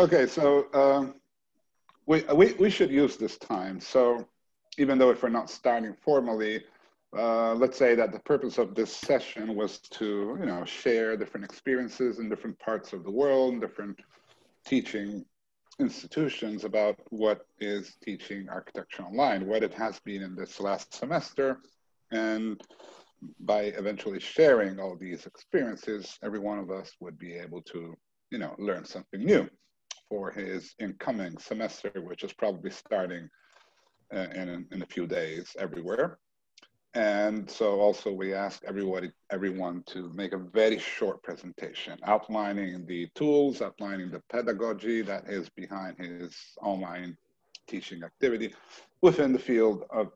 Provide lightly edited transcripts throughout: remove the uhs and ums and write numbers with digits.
Okay, so we should use this time. So even though if we're not starting formally, let's say that the purpose of this session was to, you know, share different experiences in different parts of the world, and different teaching institutions about what is teaching architecture online, what it has been in this last semester, and by eventually sharing all these experiences, every one of us would be able to, you know, learn something new for his incoming semester, which is probably starting in a few days everywhere. And so also we asked everyone to make a very short presentation outlining the tools, outlining the pedagogy that is behind his online teaching activity within the field of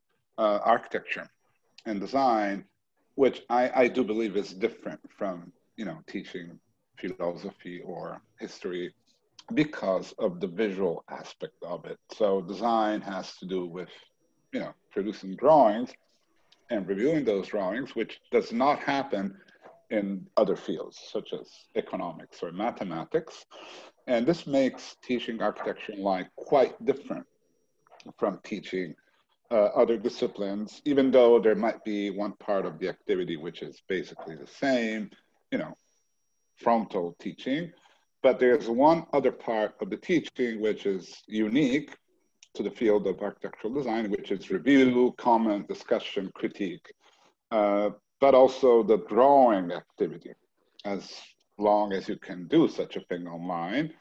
architecture and design, which I do believe is different from, you know, teaching philosophy or history because of the visual aspect of it. So design has to do with, you know, producing drawings and reviewing those drawings, which does not happen in other fields such as economics or mathematics. And this makes teaching architecture online quite different from teaching other disciplines, even though there might be one part of the activity which is basically the same, you know, frontal teaching, but there's one other part of the teaching which is unique to the field of architectural design, which is review, comment, discussion, critique, but also the drawing activity, as long as you can do such a thing online.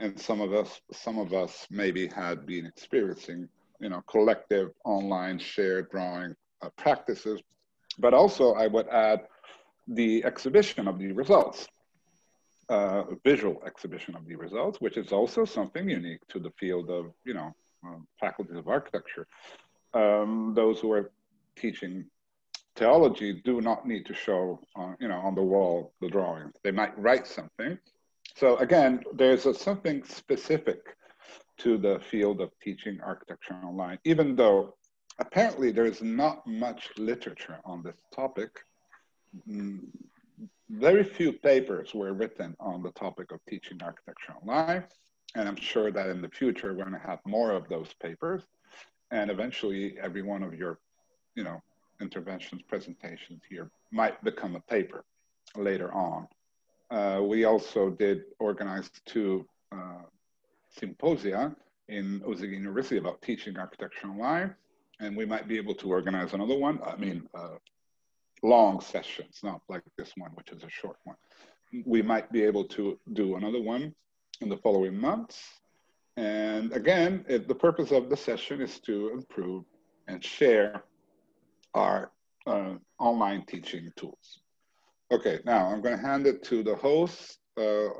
And some of us maybe had been experiencing, you know, collective online shared drawing practices, but also I would add the exhibition of the results, visual exhibition of the results, which is also something unique to the field of, you know, faculties of architecture. Those who are teaching theology do not need to show, you know, on the wall the drawing. They might write something. So again, there's something specific to the field of teaching architecture online, even though apparently there is not much literature on this topic. Very few papers were written on the topic of teaching architecture online. And I'm sure that in the future, we're going to have more of those papers. And eventually, every one of your, you know, interventions, presentations here might become a paper later on. We also did organize two symposia in Özyeğin University about teaching architecture online. And we might be able to organize another one. I mean, long sessions, not like this one, which is a short one. We might be able to do another one in the following months. And again, the purpose of the session is to improve and share our online teaching tools. Okay, now I'm going to hand it to the host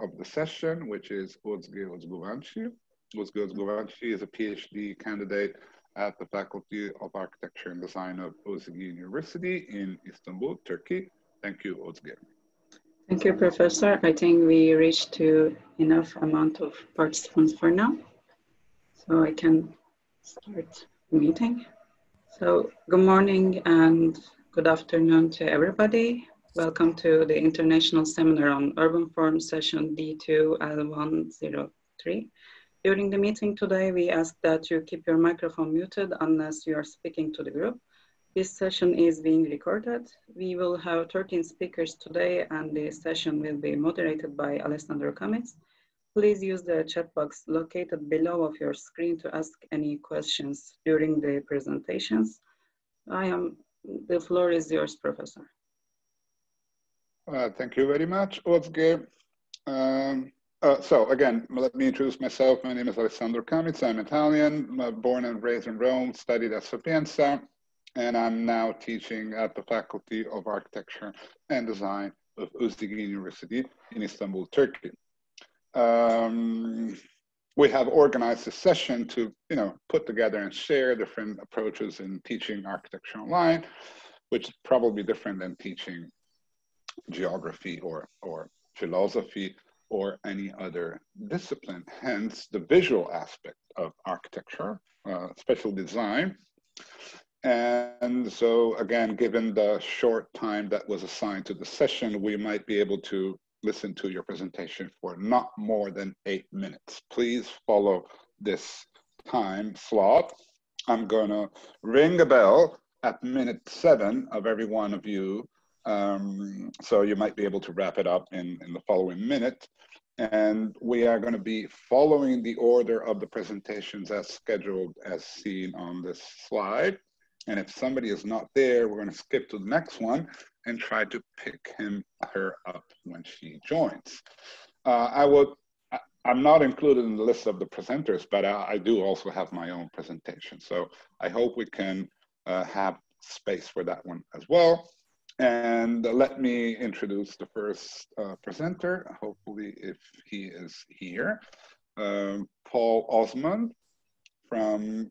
of the session, which is Özge Özkuvancı. Özge Özkuvancı is a PhD candidate at the Faculty of Architecture and Design of Özyeğin University in Istanbul, Turkey. Thank you, Özge. Thank you, Professor. I think we reached to enough amount of participants for now. So I can start the meeting. So good morning and good afternoon to everybody. Welcome to the International Seminar on Urban Form Session D2 and 103. During the meeting today, we ask that you keep your microphone muted unless you are speaking to the group. This session is being recorded. We will have 13 speakers today and the session will be moderated by Alessandro Kamitz. Please use the chat box located below of your screen to ask any questions during the presentations. The floor is yours, Professor. Thank you very much, Özge. So again, let me introduce myself. My name is Alessandro Kamitz. I'm Italian, born and raised in Rome, studied at Sapienza, and I'm now teaching at the Faculty of Architecture and Design of Özyeğin University in Istanbul, Turkey. We have organized a session to, you know, put together and share different approaches in teaching architecture online, which is probably different than teaching geography or philosophy or any other discipline. Hence, the visual aspect of architecture, especially design. And so again, given the short time that was assigned to the session, we might be able to listen to your presentation for not more than 8 minutes. Please follow this time slot. I'm going to ring a bell at minute 7 of every one of you. So you might be able to wrap it up in the following minute. And we are going to be following the order of the presentations as scheduled, as seen on this slide. And if somebody is not there, we're going to skip to the next one and try to pick her up when she joins. I'm not included in the list of the presenters, but I do also have my own presentation. So I hope we can have space for that one as well. And let me introduce the first presenter, hopefully, if he is here. Paul Osmond from,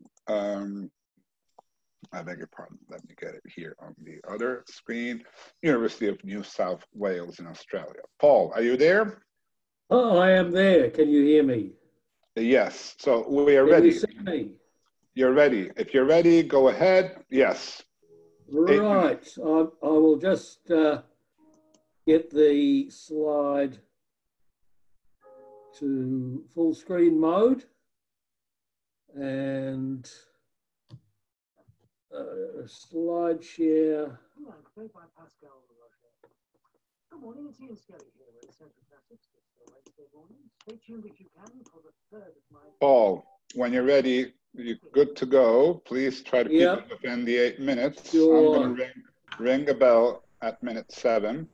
I beg your pardon, let me get it here on the other screen, University of New South Wales in Australia. Paul, are you there? Oh, I am there. Can you hear me? Yes. So we are ready. Can you see me? You're ready. If you're ready, go ahead. Yes. Right, I will just get the slide to full screen mode and slide share. Hello, Craig by Pascal. Good morning, it's Ian Skelly here with Central Classics. Wednesday morning. Stay tuned if you can for the third of my... Paul, when you're ready, you're good to go. Please try to keep it within the 8 minutes. Sure. I'm going to ring a bell at minute 7.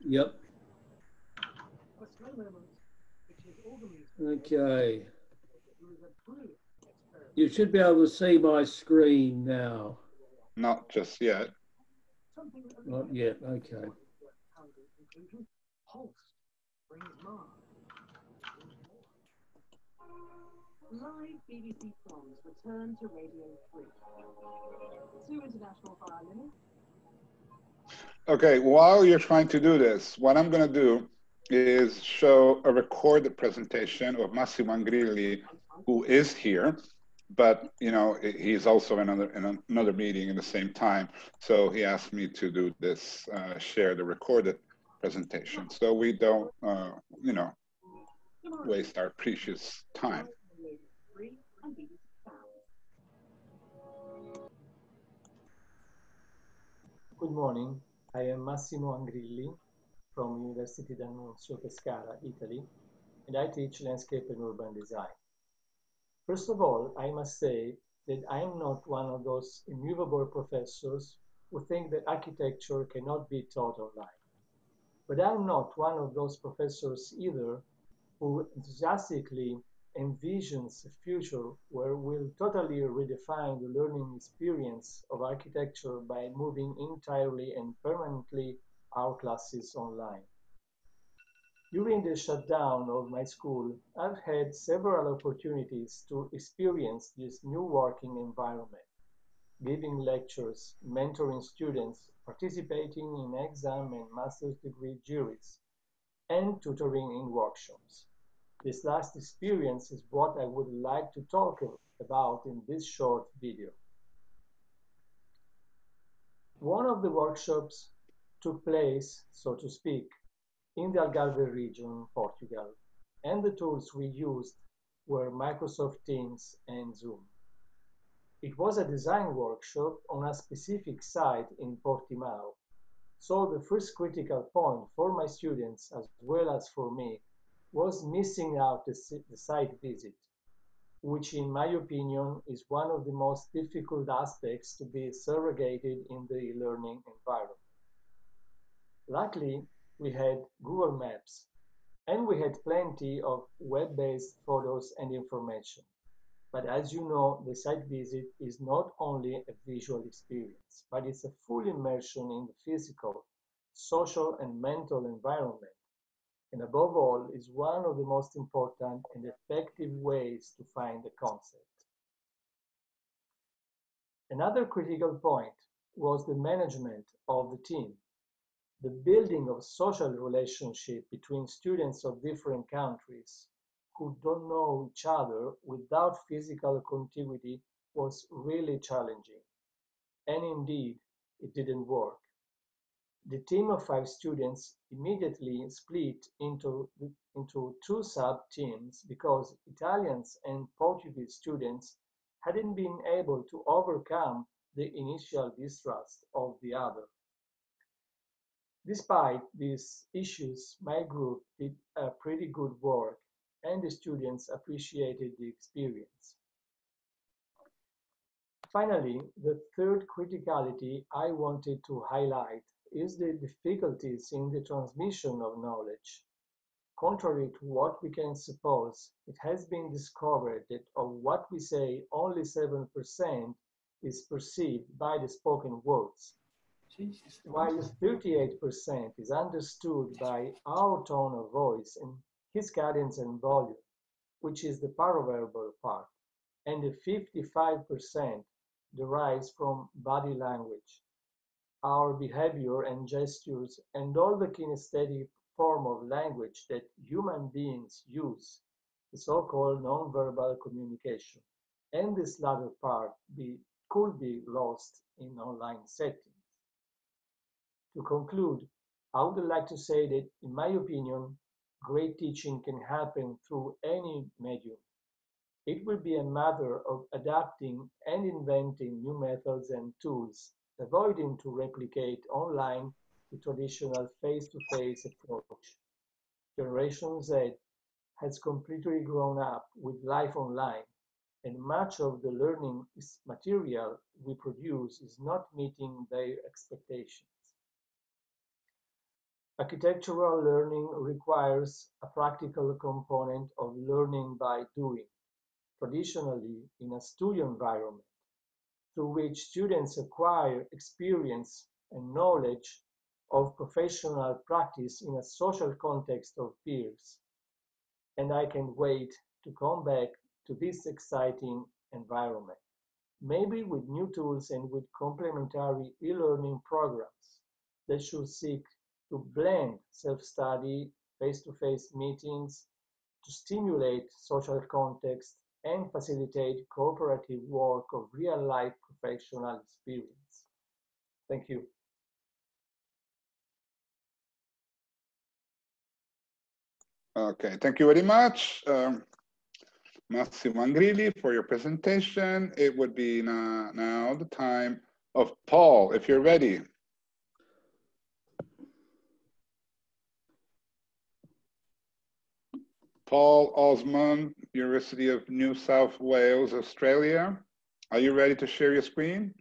Yep. Okay. You should be able to see my screen now. Not just yet. Not yet. Okay. Live BBC songs return to Radio 3. 2 international violinists. Okay, while you're trying to do this, what I'm going to do is show a recorded presentation of Massimo Angrilli, who is here, but you know he's also in another meeting at the same time, so he asked me to do this, share the recorded presentation, so we don't, you know, waste our precious time. Good morning, I am Massimo Angrilli from University of D'Annunzio, Pescara, Italy, and I teach landscape and urban design. First of all, I must say that I am not one of those immovable professors who think that architecture cannot be taught online. But I am not one of those professors either who enthusiastically envisions a future where we'll totally redefine the learning experience of architecture by moving entirely and permanently our classes online. During the shutdown of my school, I've had several opportunities to experience this new working environment, giving lectures, mentoring students, participating in exam and master's degree juries, and tutoring in workshops. This last experience is what I would like to talk about in this short video. One of the workshops took place, so to speak, in the Algarve region, Portugal, and the tools we used were Microsoft Teams and Zoom. It was a design workshop on a specific site in Portimao, so the first critical point for my students as well as for me was missing out the site visit, which in my opinion is one of the most difficult aspects to be surrogated in the learning environment. Luckily, we had Google Maps, and we had plenty of web-based photos and information. But as you know, the site visit is not only a visual experience, but it's a full immersion in the physical, social, and mental environment. And above all, is one of the most important and effective ways to find the concept. Another critical point was the management of the team. The building of social relationship between students of different countries who don't know each other without physical contiguity was really challenging. And indeed, it didn't work. The team of 5 students immediately split into 2 sub-teams because Italians and Portuguese students hadn't been able to overcome the initial distrust of the other. Despite these issues, my group did a pretty good work and the students appreciated the experience. Finally, the third criticality I wanted to highlight is the difficulties in the transmission of knowledge. Contrary to what we can suppose, it has been discovered that of what we say, only 7% is perceived by the spoken words, while 38% is understood by our tone of voice and his cadence and volume, which is the paraverbal part, and the 55% derives from body language, our behavior and gestures, and all the kinesthetic form of language that human beings use, the so-called non-verbal communication, and this latter part could be lost in online settings. To conclude, I would like to say that, in my opinion, great teaching can happen through any medium. It will be a matter of adapting and inventing new methods and tools, avoiding to replicate online the traditional face-to-face approach. Generation Z has completely grown up with life online, and much of the learning material we produce is not meeting their expectations. Architectural learning requires a practical component of learning by doing, traditionally in a studio environment, through which students acquire experience and knowledge of professional practice in a social context of peers. And I can't wait to come back to this exciting environment, maybe with new tools and with complementary e-learning programs that should seek to blend self-study, face-to-face meetings, to stimulate social context, and facilitate cooperative work of real-life professional experience. Thank you. Okay, thank you very much, Massimo Angrilli, for your presentation. It would be now the time of Paul, if you're ready. Paul Osmond, University of New South Wales, Australia. Are you ready to share your screen?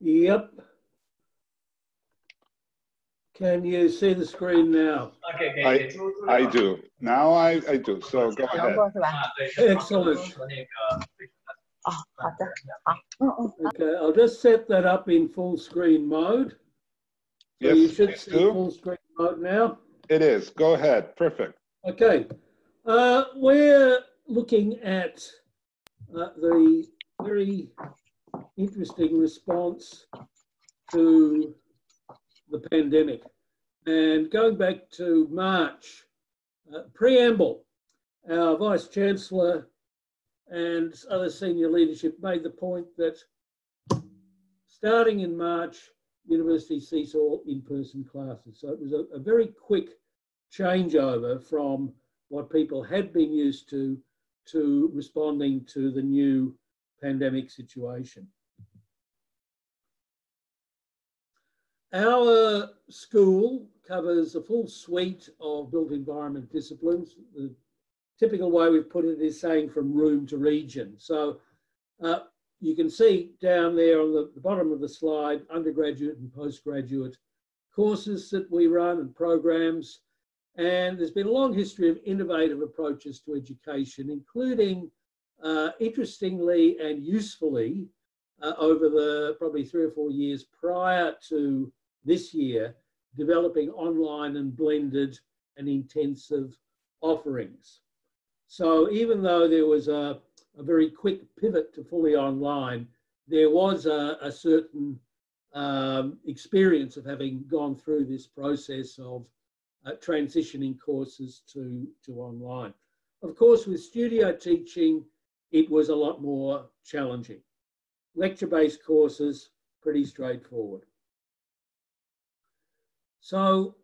Yep. Can you see the screen now? Okay. I do. Now I do. So go ahead. Excellent. Okay, I'll just set that up in full screen mode. So yes, you should see full screen mode now. It is. Go ahead. Perfect. Okay. We're looking at the very interesting response to the pandemic. And going back to March, preamble, our Vice Chancellor and other senior leadership made the point that starting in March, universities cease all in-person classes. So it was a very quick changeover from what people had been used to responding to the new pandemic situation. Our school covers a full suite of built environment disciplines. The typical way we've put it is saying from room to region. So you can see down there on the bottom of the slide, undergraduate and postgraduate courses that we run and programs. And there's been a long history of innovative approaches to education, including interestingly and usefully over the probably 3 or 4 years prior to this year, developing online and blended and intensive offerings. So even though there was a very quick pivot to fully online, there was a certain experience of having gone through this process of transitioning courses to online. Of course, with studio teaching, it was a lot more challenging. Lecture-based courses, pretty straightforward. So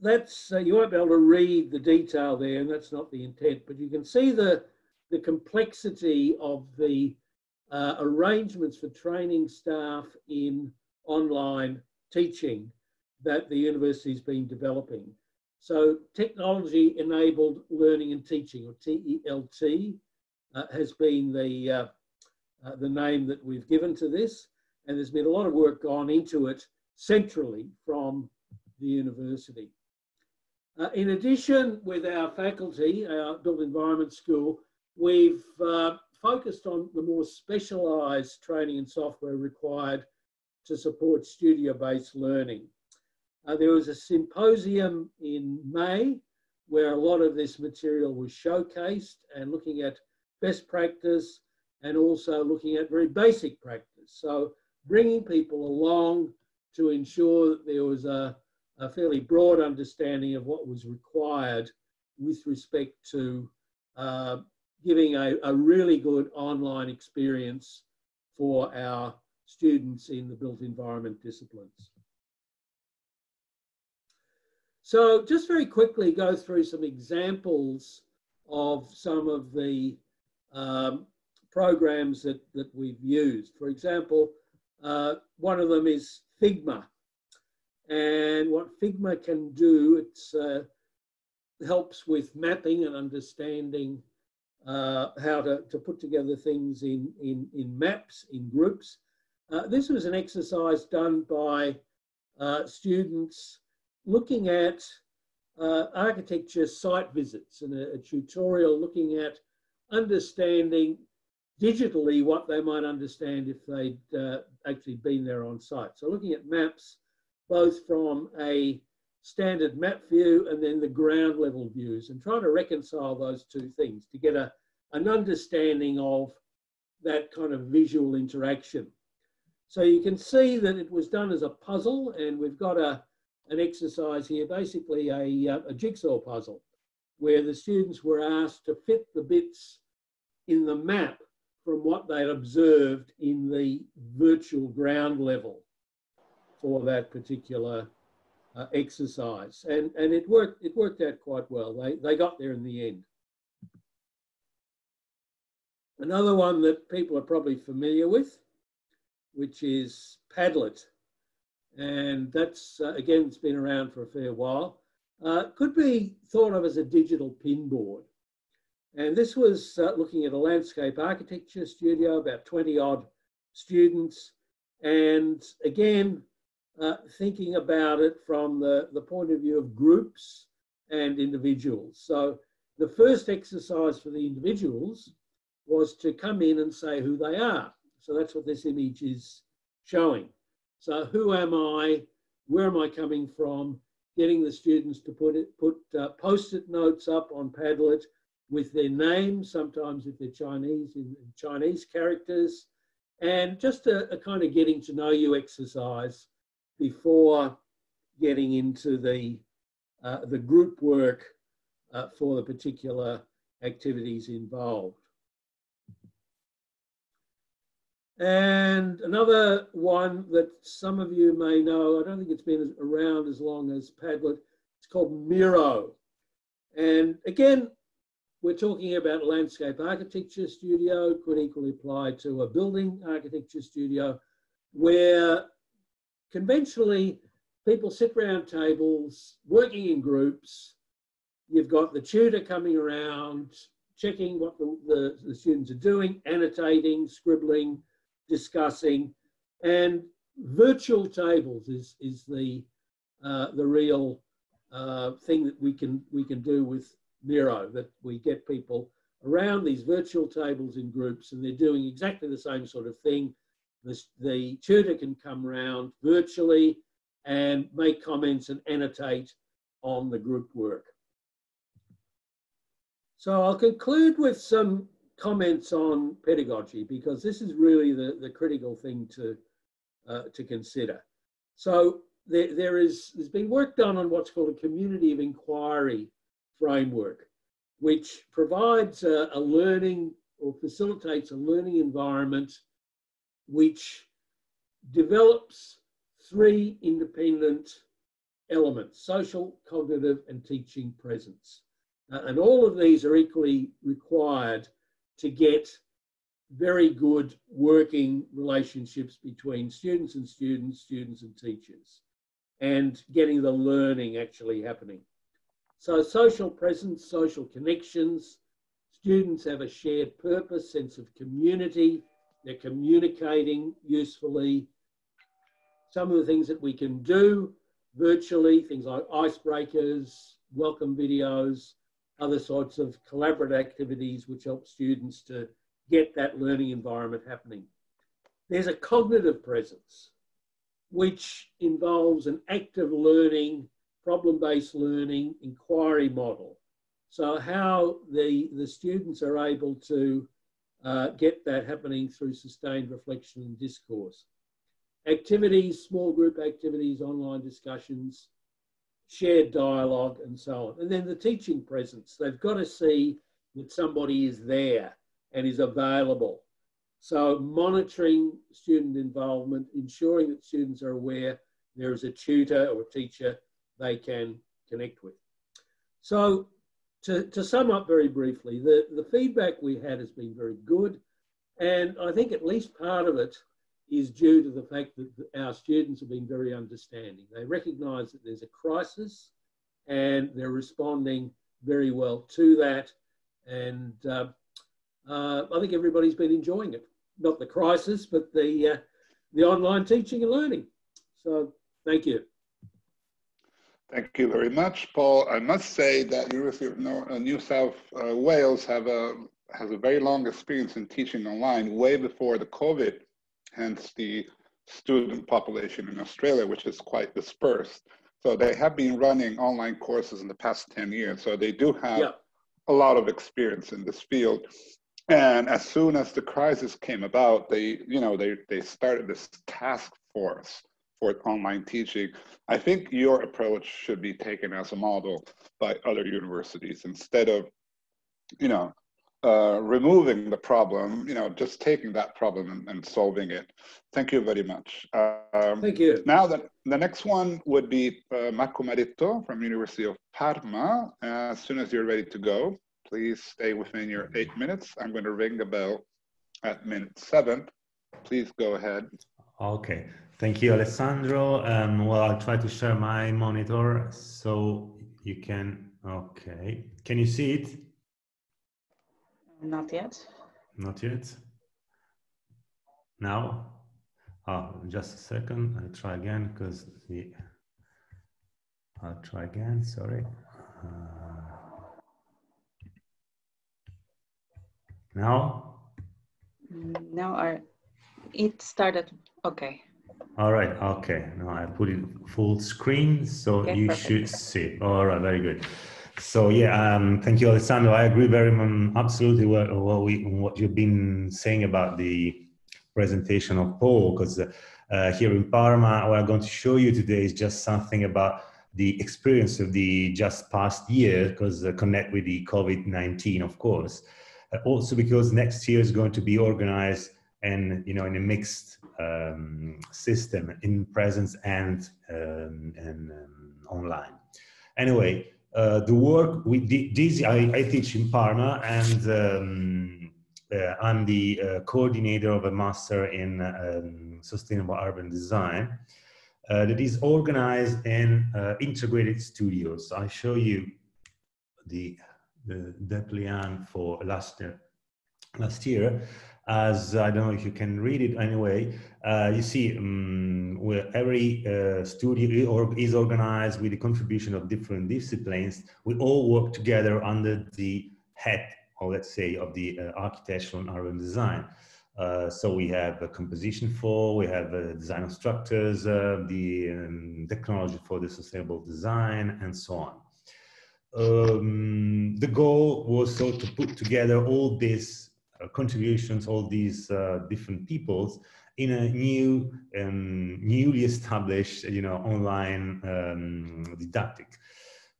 that's, you won't be able to read the detail there, and that's not the intent, but you can see the complexity of the arrangements for training staff in online teaching that the university's been developing. So technology-enabled learning and teaching, or TELT, has been the name that we've given to this, and there's been a lot of work gone into it centrally from the university. In addition, with our faculty, our built environment school, we've focused on the more specialised training and software required to support studio-based learning. There was a symposium in May where a lot of this material was showcased, and looking at best practice and also looking at very basic practice. So bringing people along to ensure that there was a fairly broad understanding of what was required with respect to giving a really good online experience for our students in the built environment disciplines. So just very quickly go through some examples of some of the programs that we've used. For example, one of them is Figma. And what Figma can do, it helps with mapping and understanding how to put together things in maps, in groups. This was an exercise done by students looking at architecture site visits and a tutorial looking at understanding digitally what they might understand if they'd actually been there on site. So looking at maps, both from a standard map view and then the ground level views, and trying to reconcile those two things to get an understanding of that kind of visual interaction. So you can see that it was done as a puzzle, and we've got an exercise here, basically a jigsaw puzzle, where the students were asked to fit the bits in the map from what they'd observed in the virtual ground level for that particular exercise. And it worked out quite well. They got there in the end. Another one that people are probably familiar with, which is Padlet. And that's, again, it's been around for a fair while. Could be thought of as a digital pinboard. And this was looking at a landscape architecture studio, about 20 odd students. And again, thinking about it from the point of view of groups and individuals. So the first exercise for the individuals was to come in and say who they are. So that's what this image is showing. So who am I? Where am I coming from? Getting the students to put post-it notes up on Padlet with their names, sometimes if they're Chinese, in Chinese characters, and just a kind of getting to know you exercise before getting into the group work for the particular activities involved. And another one that some of you may know, I don't think it's been around as long as Padlet, it's called Miro. And again, we're talking about landscape architecture studio, could equally apply to a building architecture studio, where conventionally, people sit round tables, working in groups. You've got the tutor coming around, checking what the students are doing, annotating, scribbling, discussing, and virtual tables is the real thing that we can do with Miro, that we get people around these virtual tables in groups, and they're doing exactly the same sort of thing. The tutor can come round virtually and make comments and annotate on the group work. So I'll conclude with some comments on pedagogy, because this is really the critical thing to consider. So there's been work done on what's called a community of inquiry framework, which provides a learning or facilitates a learning environment which develops three independent elements: social, cognitive, and teaching presence. And all of these are equally required to get very good working relationships between students and teachers, and getting the learning actually happening. So social presence, social connections, students have a shared purpose, sense of community, they're communicating usefully. Some of the things that we can do virtually, things like icebreakers, welcome videos, other sorts of collaborative activities which help students to get that learning environment happening. There's a cognitive presence, which involves an active learning, problem-based learning, inquiry model. So how the students are able to get that happening through sustained reflection and discourse. Activities, small group activities, online discussions, shared dialogue, and so on. And then the teaching presence. They've got to see that somebody is there and is available. So monitoring student involvement, ensuring that students are aware there is a tutor or a teacher they can connect with. So to sum up very briefly, the feedback we had has been very good. And I think at least part of it is due to the fact that our students have been very understanding. They recognise that there's a crisis and they're responding very well to that. And I think everybody's been enjoying it. Not the crisis, but the online teaching and learning. So thank you. Thank you very much, Paul. I must say that University of New South Wales has a very long experience in teaching online, way before the COVID, hence the student population in Australia, which is quite dispersed. So they have been running online courses in the past 10 years. So they do have a lot of experience in this field. And as soon as the crisis came about, they started this task force for online teaching. I think your approach should be taken as a model by other universities. Instead of, removing the problem, just taking that problem and solving it. Thank you very much. Thank you. Now the next one would be Marco Maritto from University of Parma. As soon as you're ready to go, please stay within your 8 minutes. I'm going to ring the bell at minute 7. Please go ahead. Okay. Thank you, Alessandro. Well, I'll try to share my monitor so you can, okay. Can you see it? Not yet. Not yet. Now? Oh, just a second. I'll try again because the, I'll try again, sorry. Now? Now it started, okay. All right, okay. Now I put it full screen, so okay, you should see. All right, very good. So yeah, thank you, Alessandro. I agree very absolutely what you've been saying about the presentation of Paul, because here in Parma, what I'm going to show you today is just something about the experience of the just past year, because connect with the COVID-19, of course. Also because next year is going to be organized and, in a mixed system, in presence and online. Anyway, the work we did, I teach in Parma, and I'm the coordinator of a master in sustainable urban design that is organized in integrated studios. I show you the plan for last year, as I don't know if you can read it anyway. You see where every studio is organized with the contribution of different disciplines. We all work together under the head, or let's say, of the architectural and urban design. So we have a composition for, we have a design of structures, the technology for the sustainable design, and so on. The goal was so to put together all these contributions, all these different peoples in a new, newly established, online didactic.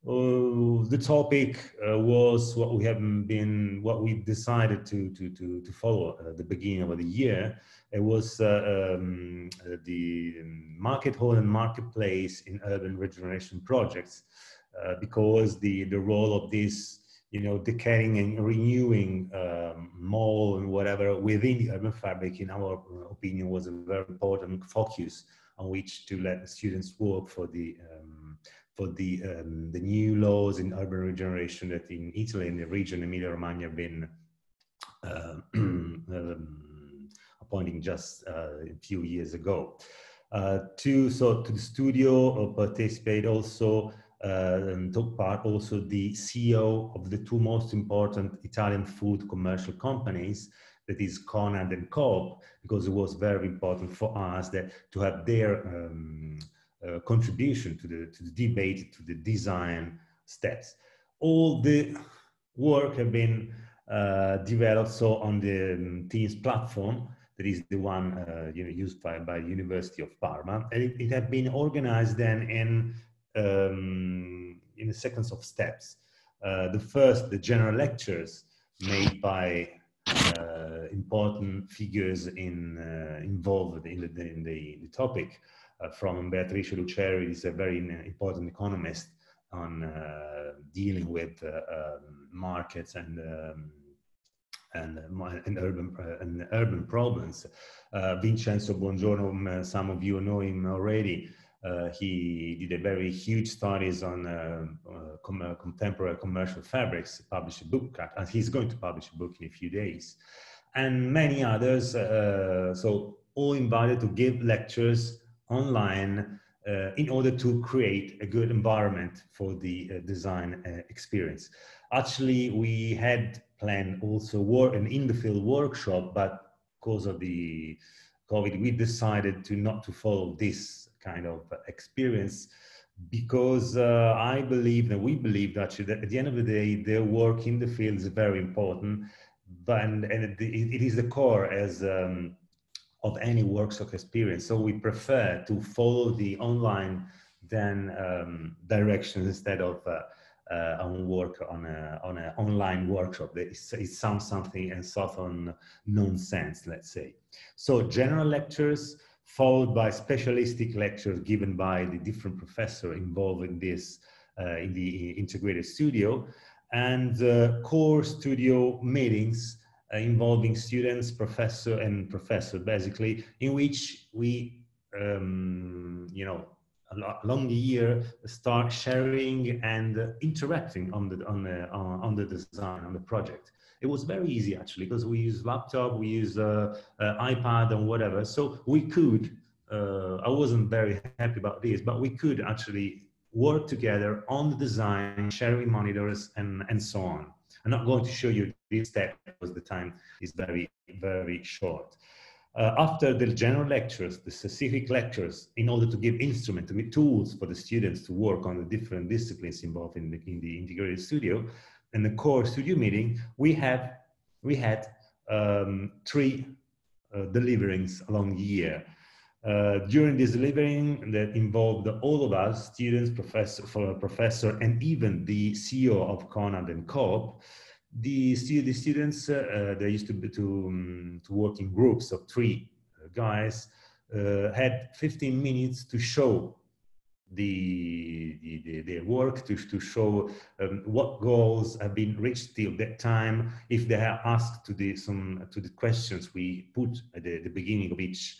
The topic was what we have been, what we decided to follow at the beginning of the year. It was the market hall and marketplace in urban regeneration projects, because the role of this, decaying and renewing mall and whatever within the urban fabric, in our opinion, was a very important focus on which to let the students work for the new laws in urban regeneration that in Italy, in the region Emilia-Romagna, have been appointing just a few years ago. So to the studio participate also, and took part also the CEO of the two most important Italian food commercial companies, that is Conad and Coop, because it was very important for us that to have their contribution to the debate, to the design steps. All the work have been developed so on the Teams platform, that is the one used by University of Parma, and it had been organized then in a sequence of steps. The general lectures made by important figures involved in the topic. From Beatrice Luceri, who is a very important economist on dealing with markets and urban problems. Vincenzo Buongiorno, some of you know him already. He did a very huge studies on contemporary commercial fabrics, published a book, and he's going to publish a book in a few days. And many others, so all invited to give lectures online in order to create a good environment for the design experience. Actually, we had planned also an in-the-field workshop, but because of the COVID, we decided not to follow this kind of experience, because I believe, and we believe actually, that at the end of the day, their work in the field is very important, but, and it is the core as of any workshop experience. So we prefer to follow the online than directions instead of on an online workshop. It sounds something and sort of nonsense, let's say. So general lectures followed by specialistic lectures given by the different professors involved in this in the integrated studio, and core studio meetings involving students, professor, basically, in which we, along the year, start sharing and interacting on the design, on the project. It was very easy actually, because we use laptop, we use iPad and whatever. So we could, I wasn't very happy about this, but we could actually work together on the design, sharing monitors and so on. I'm not going to show you this step because the time is very, very short. After the general lectures, the specific lectures, in order to give instruments, to give tools for the students to work on the different disciplines involved in the integrated studio, and the core studio meeting, we had 3 deliverings along the year. During this delivering that involved all of us, students, professor, and even the CEO of Conad and Coop, the students, they used to work in groups of 3 guys, had 15 minutes to show their work, to show what goals have been reached till that time, if they are asked to the questions we put at the beginning of each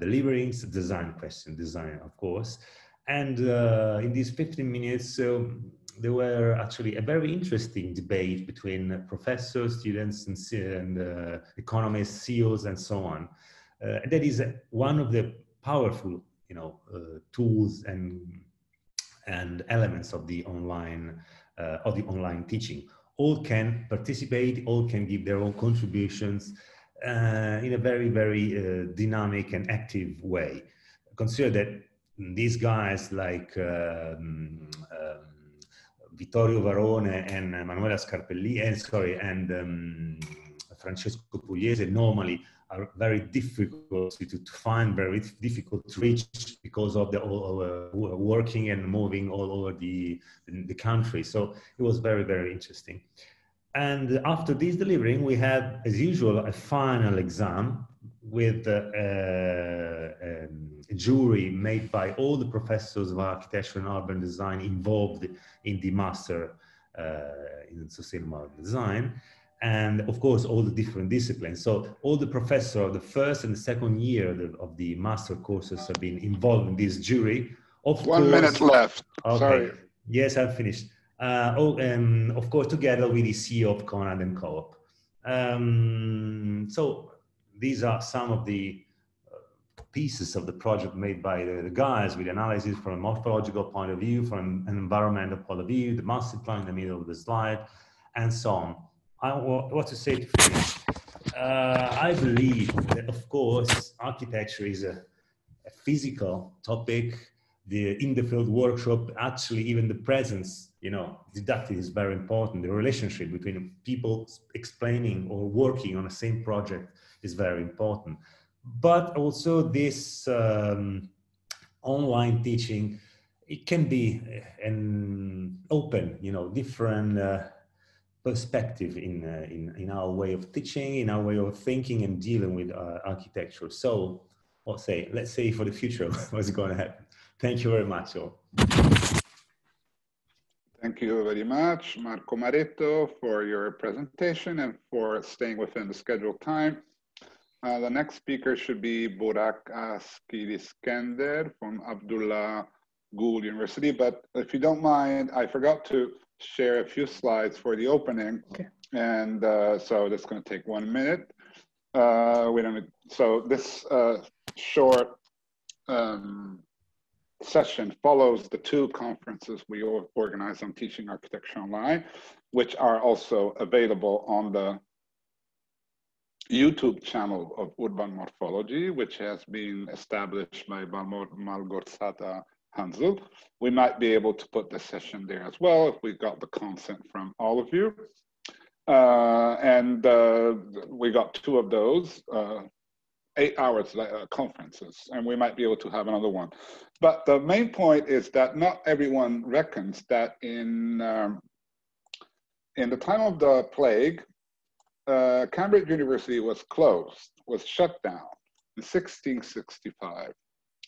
deliverings, design question, of course. And in these 15 minutes, there were actually a very interesting debate between professors, students, and economists, CEOs, and so on. That is one of the powerful, tools and elements of the online teaching. All can participate, all can give their own contributions, in a very, very dynamic and active way. Consider that these guys like Vittorio Varone and Manuela Scarpelli, and Francesco Pugliese normally are very difficult to find, very difficult to reach because of the working and moving all over the country. So it was very, very interesting. And after this delivering, we had, as usual, a final exam with a jury made by all the professors of architecture and urban design involved in the master in sustainable urban design, and of course all the different disciplines. So all the professors of the first and the second year of the master courses have been involved in this jury. Of course, 1 minute left. Okay. Sorry. Yes, I'm finished. Of course, together with the CEO of Conad and Coop. So these are some of the pieces of the project made by the guys, with analysis from a morphological point of view, from an environmental point of view, the master plan in the middle of the slide, and so on. What to say to finish? I believe that, of course, architecture is a physical topic. The in the field workshop, actually, even the presence, you know, didactic is very important. The relationship between people explaining or working on the same project is very important. But also this online teaching, it can be an open, you know, different perspective in our way of teaching, in our way of thinking and dealing with architecture. So, let's say for the future, what's going to happen. Thank you very much, all. Thank you very much, Marco Maretto, for your presentation and for staying within the scheduled time. The next speaker should be Burak Askiliskender from Abdullah Gül University. But if you don't mind, I forgot to share a few slides for the opening. Okay. And so that's going to take 1 minute. So this short session follows the two conferences we organized on teaching architecture online, which are also available on the YouTube channel of Urban Morphology, which has been established by Malgorzata Hanzel. We might be able to put the session there as well if we got the consent from all of you. We got two of those 8 hours conferences, and we might be able to have another one. But the main point is that not everyone reckons that in the time of the plague, Cambridge University was closed, was shut down in 1665.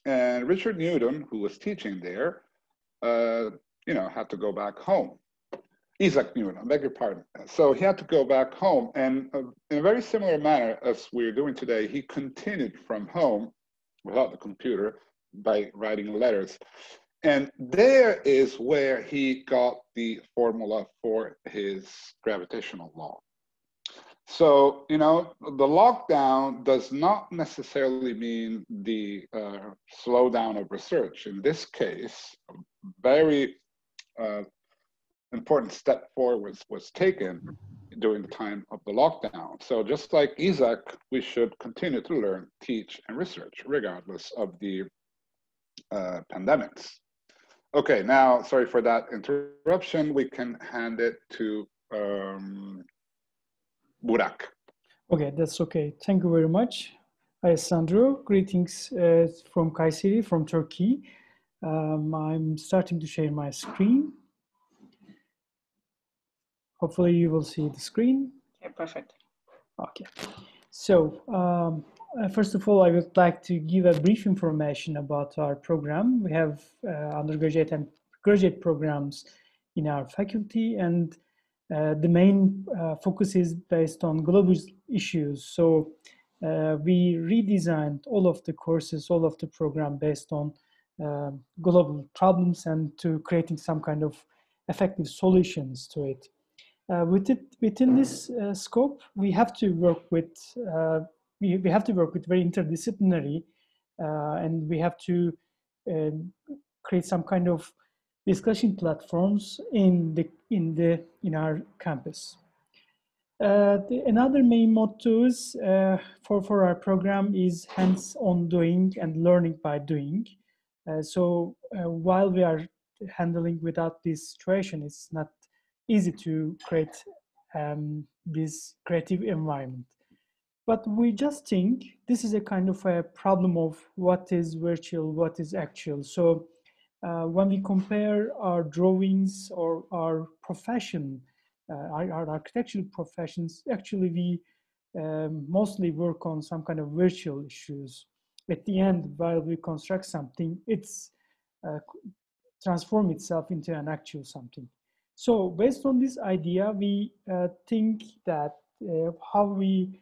And Richard Needham, who was teaching there, you know, had to go back home. Isaac Needham, beg your pardon. So he had to go back home. And in a very similar manner as we're doing today, he continued from home without the computer by writing letters. And there is where he got the formula for his gravitational law. So, you know, the lockdown does not necessarily mean the slowdown of research. In this case, a very important step forward was taken during the time of the lockdown. So just like Isaac, we should continue to learn, teach, and research, regardless of the pandemics. Okay, now, sorry for that interruption. We can hand it to Burak. Okay, that's okay. Thank you very much, Alessandro. Greetings from Kayseri, from Turkey. I'm starting to share my screen. Hopefully you will see the screen. Okay, perfect. Okay. So, first of all, I would like to give a brief information about our program. We have undergraduate and graduate programs in our faculty, and the main focus is based on global issues. So we redesigned all of the courses, all of the program based on global problems and to creating some kind of effective solutions to it. Within this scope, we have to work with very interdisciplinary, and we have to create some kind of discussion platforms in our campus. Another main motto is for our program is hands-on doing and learning by doing. So while we are handling without this situation, it's not easy to create this creative environment. But we just think this is a kind of a problem of what is virtual, what is actual. So when we compare our drawings or our profession, our architectural professions, actually we mostly work on some kind of virtual issues. At the end, while we construct something, it's transform itself into an actual something. So based on this idea, we think that how we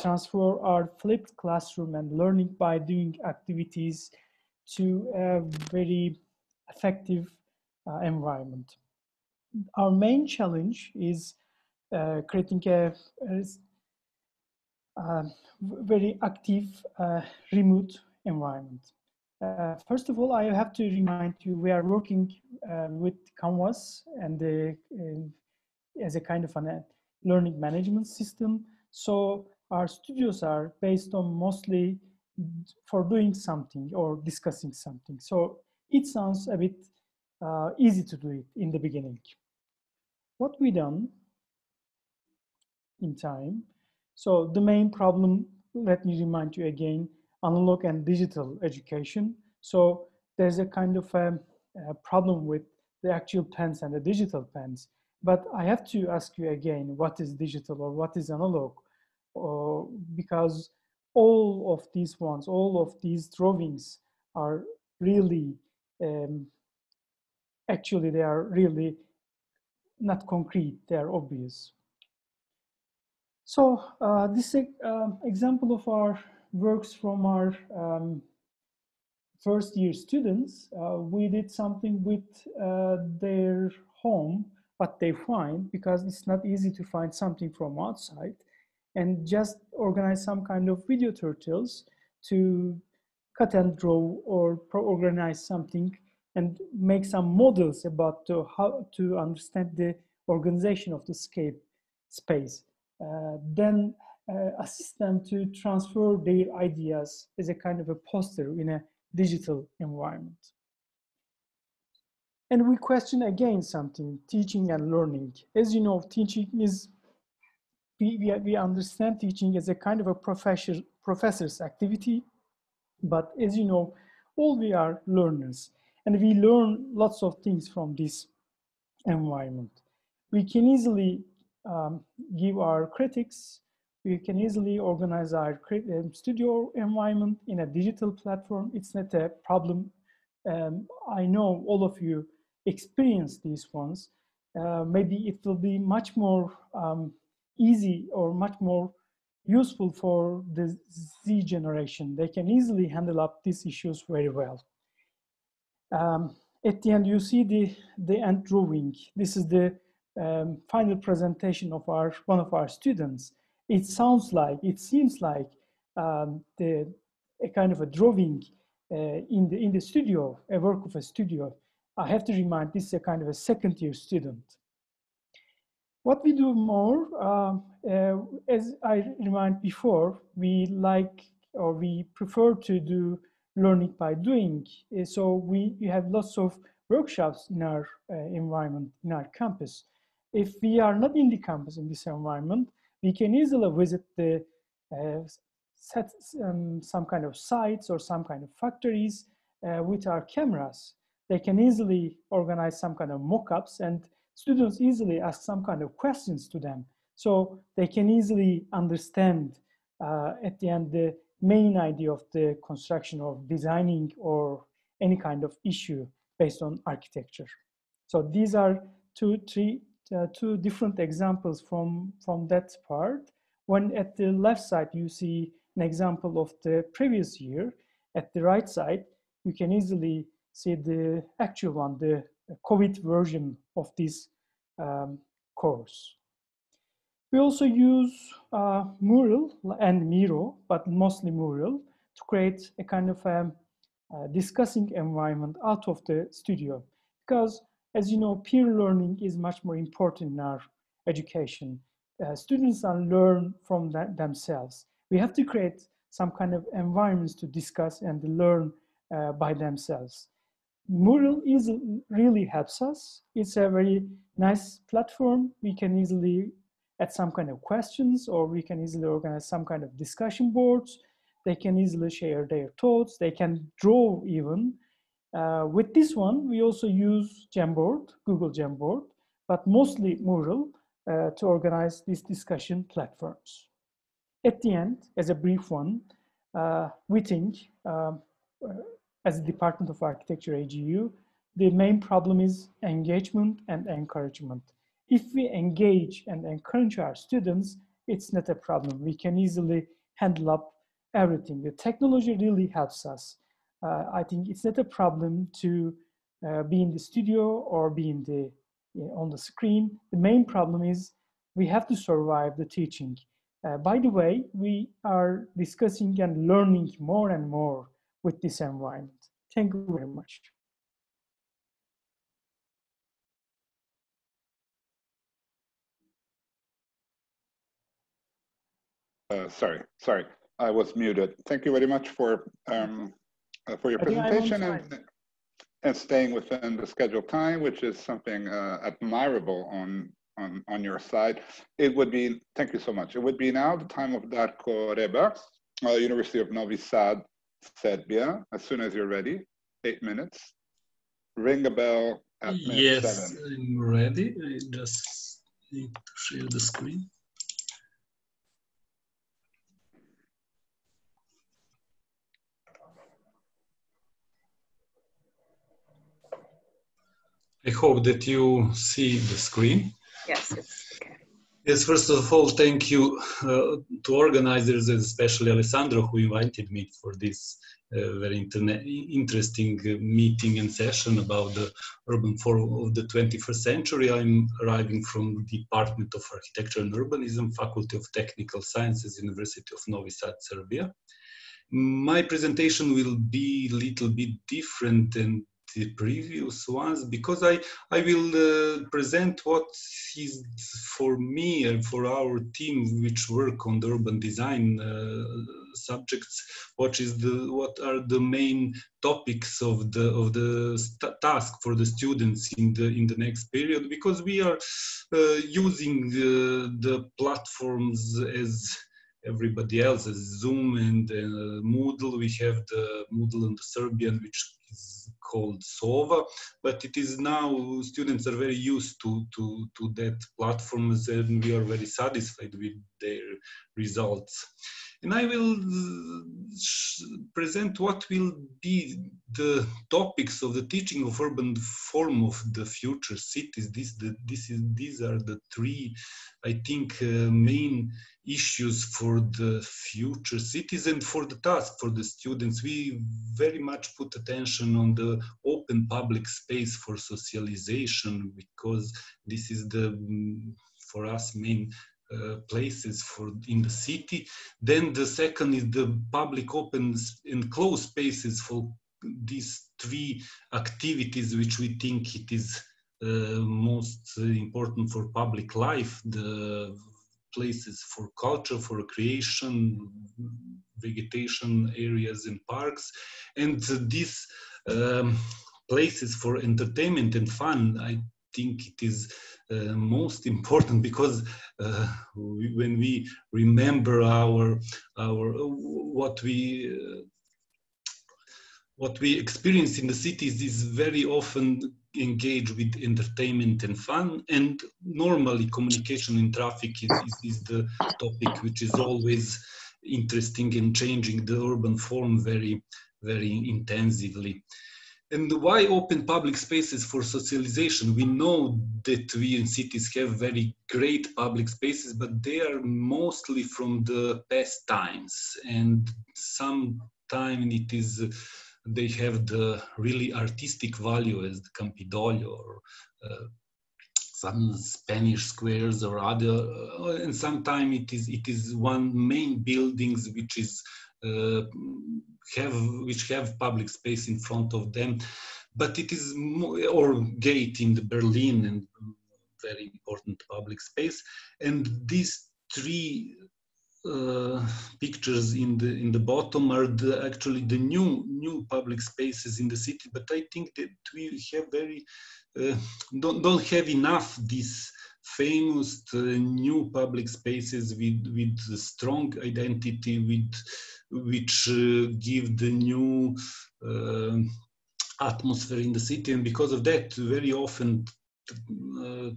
transfer our flipped classroom and learning by doing activities to a very effective environment. Our main challenge is creating a very active remote environment. First of all, I have to remind you, we are working with Canvas and as a kind of a learning management system. So our studios are based on mostly for doing something or discussing something. So it sounds a bit easy to do it in the beginning. What we done in time. So the main problem, let me remind you again, analog and digital education. So there's a kind of a problem with the actual pens and the digital pens. But I have to ask you again, what is digital or what is analog? Because all of these ones, all of these drawings are really, actually they are really not concrete, they are obvious. So this is an example of our works from our first year students. We did something with their home, what they find, because it's not easy to find something from outside, and just organize some kind of video tutorials to cut and draw or organize something and make some models about how to understand the organization of the space. Then assist them to transfer their ideas as a kind of a poster in a digital environment. And we question again something, teaching and learning. As you know, teaching is, we understand teaching as a kind of a professor's activity, but as you know, all we are learners, and we learn lots of things from this environment. We can easily give our critics, we can easily organize our studio environment in a digital platform. It's not a problem. I know all of you experience these ones. Maybe it will be much more easy or much more useful for the Z generation. They can easily handle up these issues very well. At the end, you see the end drawing. This is the final presentation of one of our students. It sounds like, it seems like a kind of a drawing in the studio, a work of a studio. I have to remind, this is a kind of a second year student. What we do more, as I remind before, we like or we prefer to do learning by doing. So we have lots of workshops in our environment, in our campus. If we are not in the campus in this environment, we can easily visit the some kind of sites or some kind of factories with our cameras. They can easily organize some kind of mock-ups, and students easily ask some kind of questions to them. So they can easily understand at the end the main idea of the construction or designing or any kind of issue based on architecture. So these are two different examples from that part. When at the left side, you see an example of the previous year. At the right side, you can easily see the actual one, the COVID version of this course. We also use Mural and Miro, but mostly Mural, to create a kind of a discussing environment out of the studio. Because as you know, peer learning is much more important in our education. Students are learn from that themselves. We have to create some kind of environments to discuss and learn by themselves. Moodle really helps us. It's a very nice platform. We can easily at some kind of questions, or we can easily organize some kind of discussion boards. They can easily share their thoughts. They can draw even. With this one, we also use Jamboard, Google Jamboard, but mostly Mural to organize these discussion platforms. At the end, as a brief one, we think as a Department of Architecture AGU, the main problem is engagement and encouragement. If we engage and encourage our students, it's not a problem. We can easily handle up everything. The technology really helps us. I think it's not a problem to be in the studio or be in the, on the screen. The main problem is we have to survive the teaching. By the way, we are discussing and learning more and more with this environment. Thank you very much. Sorry, I was muted. Thank you very much for your presentation and staying within the scheduled time, which is something admirable on your side. It would be, thank you so much. It would be now the time of Darko Reba, University of Novi Sad, Serbia. As soon as you're ready, 8 minutes. Ring a bell at minute 7. Yes, I'm ready. I just need to share the screen. I hope that you see the screen. Yes, it's okay. Yes, first of all, thank you to organizers, and especially Alessandro, who invited me for this very interesting meeting and session about the urban forum of the 21st century. I'm arriving from the Department of Architecture and Urbanism, Faculty of Technical Sciences, University of Novi Sad, Serbia. My presentation will be a little bit different than the previous ones, because I will present what is for me and for our team, which work on the urban design subjects, what are the main topics of the task for the students in the next period, because we are using the platforms as everybody else, as Zoom and Moodle. We have the Moodle and the Serbian, which is called Sova, but it is now, students are very used to that platform, and we are very satisfied with their results. And I will present what will be the topics of the teaching of urban form of the future cities. These are the three, I think, main issues for the future cities, and for the task for the students. We very much put attention on the open public space for socialization, because this is the, for us, main places for in the city. Then the second is the public open and closed spaces for these three activities, which we think it is most important for public life: the places for culture, for recreation, vegetation areas and parks, and these places for entertainment and fun. I think it is most important, because when we remember what we experience in the cities is very often engaged with entertainment and fun, and normally communication and traffic is the topic which is always interesting and changing the urban form very, very intensively. And why open public spaces for socialization? We know that we in cities have very great public spaces, but they are mostly from the past times. And sometimes it is, they have the really artistic value, as the Campidoglio or some Spanish squares or other. And sometimes it is one main buildings which is which have public space in front of them, but it is more, or gate in the Berlin, and very important public space. And these three pictures in the bottom are the, actually the new public spaces in the city. But I think that we have very don't have enough these famous new public spaces with strong identity, which give the new atmosphere in the city. And because of that, very often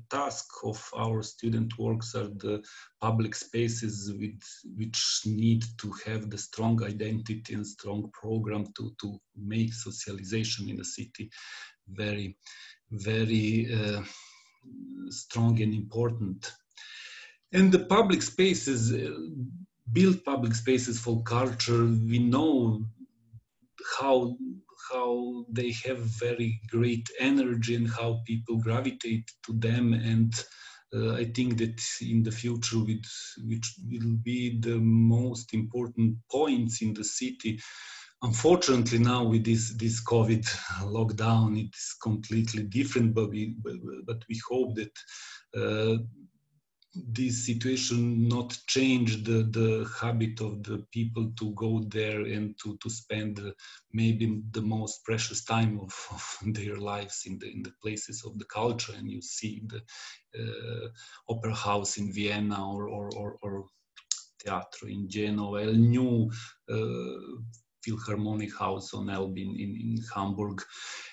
task of our student works are the public spaces which need to have the strong identity and strong program to make socialization in the city very, very strong and important. And the public spaces, build public spaces for culture, we know how they have very great energy and how people gravitate to them. And I think that in the future, which will be the most important points in the city. Unfortunately, now with this COVID lockdown, it's completely different, but we hope that this situation not change the habit of the people to go there and to spend maybe the most precious time of their lives in the places of the culture. And you see the Opera House in Vienna or Teatro in Genoa, El New Philharmonic House on Elbe in Hamburg.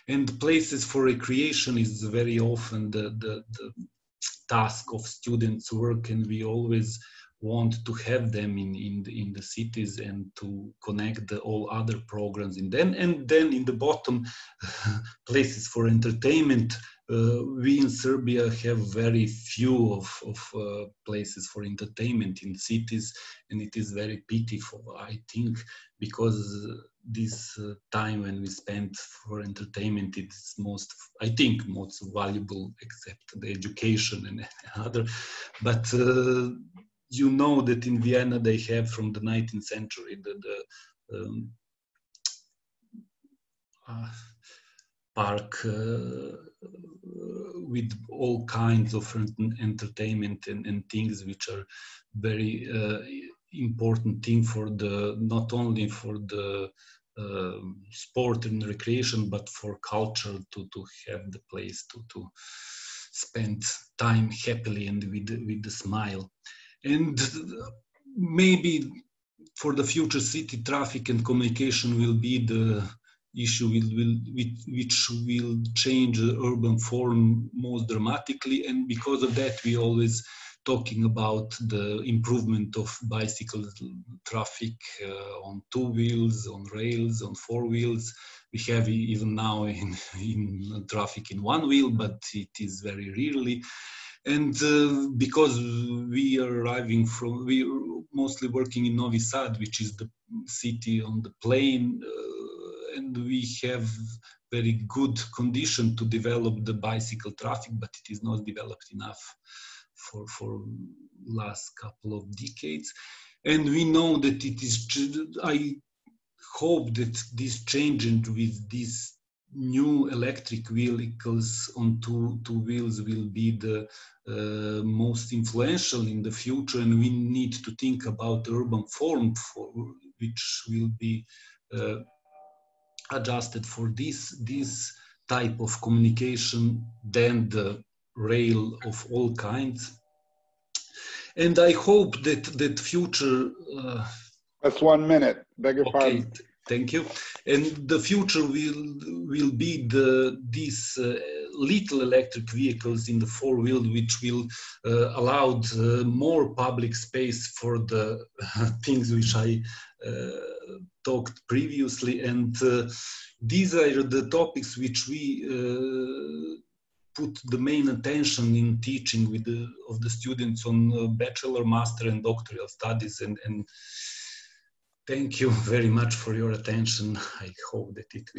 And places for recreation is very often the task of students' work, and we always want to have them in the cities and to connect all other programs. And then in the bottom, places for entertainment. We in Serbia have very few of places for entertainment in cities, and it is very pitiful, I think, because this time when we spend for entertainment, it's most valuable, except the education and other. But you know that in Vienna they have from the 19th century the park with all kinds of entertainment and things which are very important thing for not only for the sport and recreation, but for culture to have the place to spend time happily and with a smile. And maybe for the future, city traffic and communication will be the issue which will change the urban form most dramatically, and because of that we always talking about the improvement of bicycle traffic on two wheels, on rails, on four wheels. We have even now in traffic in one wheel, but it is very rarely. And because we are arriving from, we are mostly working in Novi Sad, which is the city on the plain, and we have very good condition to develop the bicycle traffic, but it is not developed enough for last couple of decades. And we know that it is, I hope that this change with these new electric vehicles on two wheels will be the most influential in the future. And we need to think about urban form which will be adjusted for this type of communication than the rail of all kinds. And I hope that future... That's 1 minute, beg your pardon. Thank you. And the future will be these little electric vehicles in the four wheel, which will allow more public space for the things which I talked previously. And these are the topics which we put the main attention in teaching of the students on bachelor, master, and doctoral studies. And thank you very much for your attention. I hope that it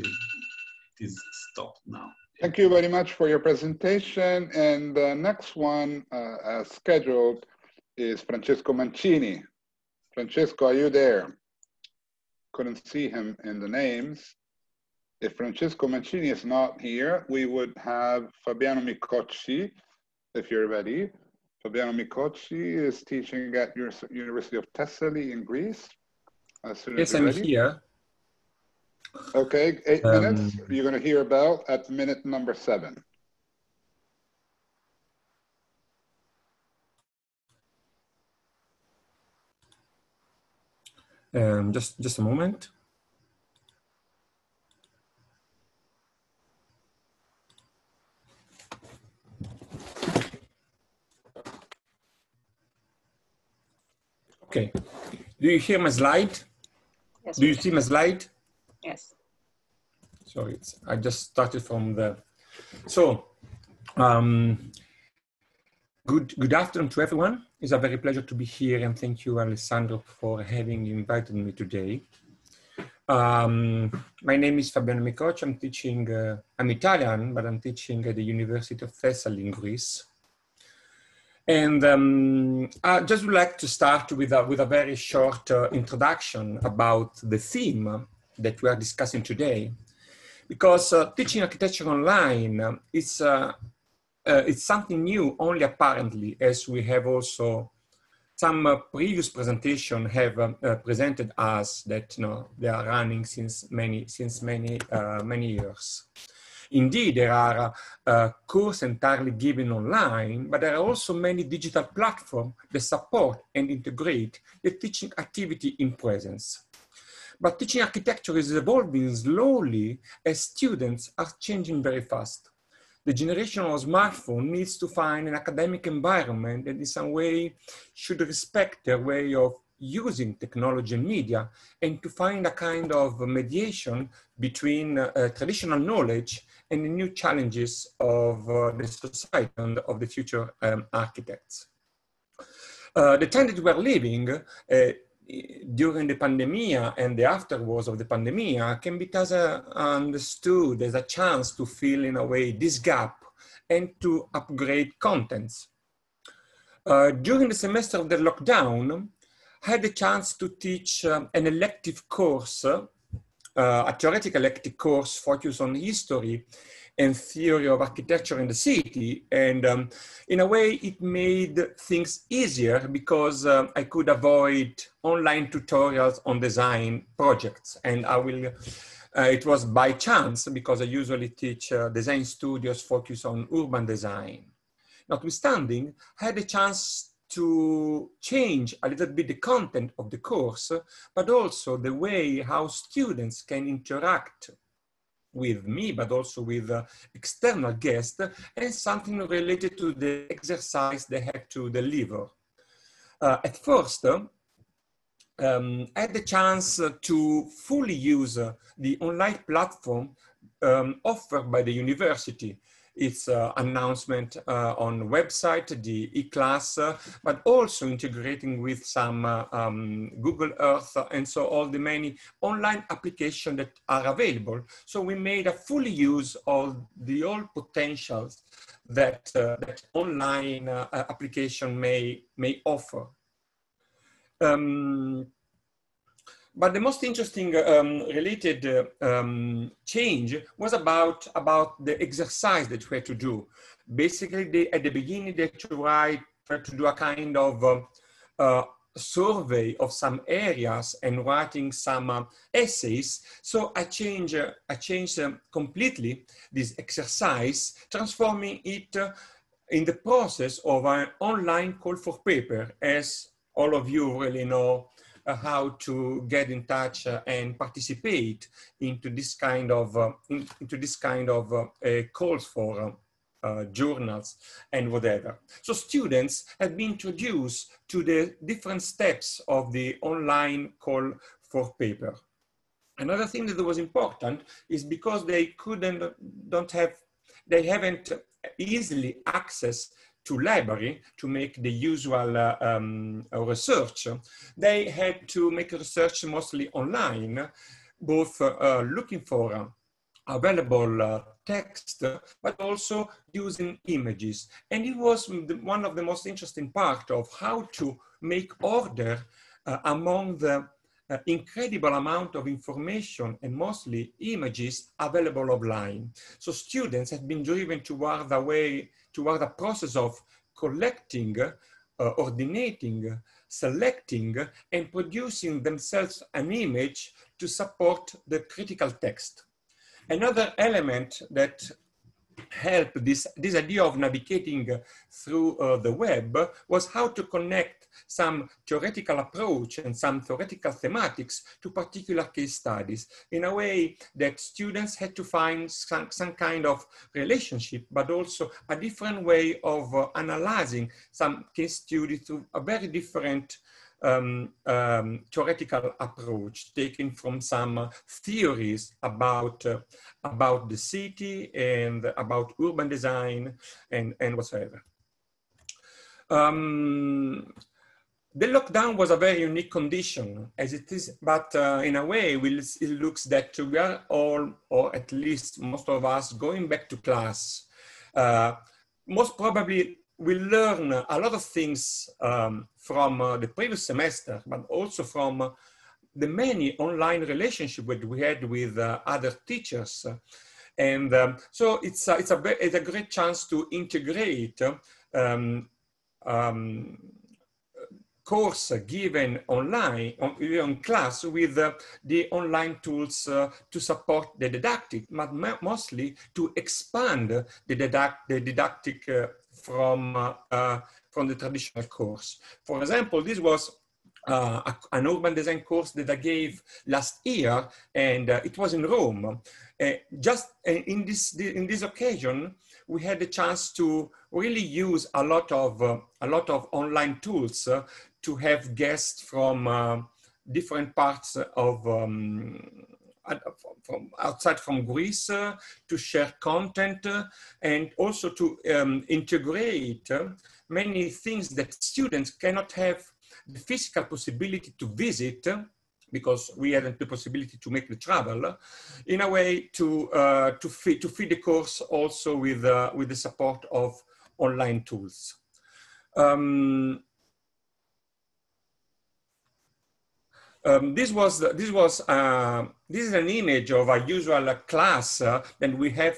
is stopped now. Thank you very much for your presentation. And the next one, as scheduled, is Francesco Mancini. Francesco, are you there? Couldn't see him in the names. If Francesco Mancini is not here, we would have Fabiano Micocci, if you're ready. Fabiano Micocci is teaching at University of Thessaly in Greece. Yes, I'm here. Okay, 8 minutes. You're going to hear a bell at minute number 7. Just a moment. Okay. Do you hear my slide? Yes. Do you see my slide? Yes. So it's, I just started from the, so good afternoon to everyone. It's a very pleasure to be here, and thank you, Alessandro, for having invited me today. My name is Fabiano Micocci. I'm teaching, I'm Italian, but I'm teaching at the University of Thessaly in Greece. And I just would like to start with a very short introduction about the theme that we are discussing today, because teaching architecture online is it's something new, only apparently, as we have also some previous presentation have presented us that, you know, they are running since many years. Indeed, there are courses entirely given online, but there are also many digital platforms that support and integrate the teaching activity in presence. But teaching architecture is evolving slowly as students are changing very fast. The generation of smartphone needs to find an academic environment that in some way should respect their way of using technology and media, and to find a kind of mediation between traditional knowledge and the new challenges of the society and of the future architects. The time that we are living during the pandemia and the afterwards of the pandemia can be understood as a chance to fill in a way this gap and to upgrade contents. During the semester of the lockdown, I had the chance to teach an elective course, a theoretical elective course focused on history and theory of architecture in the city. And in a way, it made things easier because I could avoid online tutorials on design projects. And I will, it was by chance because I usually teach design studios focused on urban design. Notwithstanding, I had a chance to change a little bit the content of the course, but also the way how students can interact with me, but also with external guests, and something related to the exercise they have to deliver. At first, I had the chance to fully use the online platform offered by the university. Its announcement on website, the e-class, but also integrating with some Google Earth, and so all the many online applications that are available. So we made a full use of the all potentials that, that online application may offer. But the most interesting related change was about the exercise that we had to do. Basically, at the beginning, they tried to do a kind of survey of some areas and writing some essays. So I changed completely this exercise, transforming it in the process of an online call for paper, as all of you really know. How to get in touch and participate into this kind of calls for journals and whatever. So students have been introduced to the different steps of the online call for paper. Another thing that was important is because they haven't easily accessed to library to make the usual research. They had to make research mostly online, both looking for available text, but also using images. And it was one of the most interesting parts of how to make order among the incredible amount of information and mostly images available online. So students have been driven toward the way, toward the process of collecting, ordinating, selecting, and producing themselves an image to support the critical text. Another element that help this idea of navigating through the web was how to connect some theoretical approach and some theoretical thematics to particular case studies in a way that students had to find some kind of relationship, but also a different way of analyzing some case study through a very different theoretical approach taken from some theories about the city and about urban design and whatsoever. The lockdown was a very unique condition as it is, but in a way it looks that we are all, or at least most of us, going back to class. Most probably we learn a lot of things from the previous semester, but also from the many online relationships that we had with other teachers. And so it's a great chance to integrate course given online on class with the online tools to support the didactic, but mostly to expand the didactic from the traditional course. For example, this was an urban design course that I gave last year, and it was in Rome. Just in this occasion, we had the chance to really use a lot of online tools to have guests from different parts of from outside from Greece to share content and also to integrate many things that students cannot have the physical possibility to visit because we hadn't the possibility to make the travel, in a way to fit the course also with the support of online tools. This is an image of a usual class that we have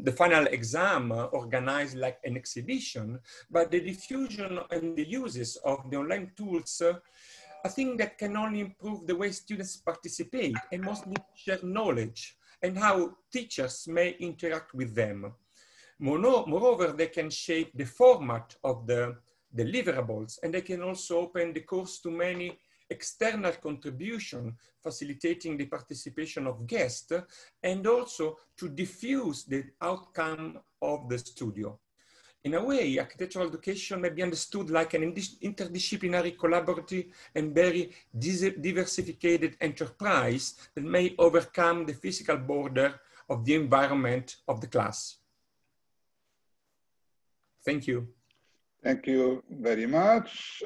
the final exam organized like an exhibition, but the diffusion and the uses of the online tools I think that can only improve the way students participate and mostly share knowledge and how teachers may interact with them. Moreover, they can shape the format of the deliverables, and they can also open the course to many external contributions, facilitating the participation of guests and also to diffuse the outcome of the studio. In a way, architectural education may be understood like an interdisciplinary, collaborative and very diversified enterprise that may overcome the physical border of the environment of the class. Thank you. Thank you very much,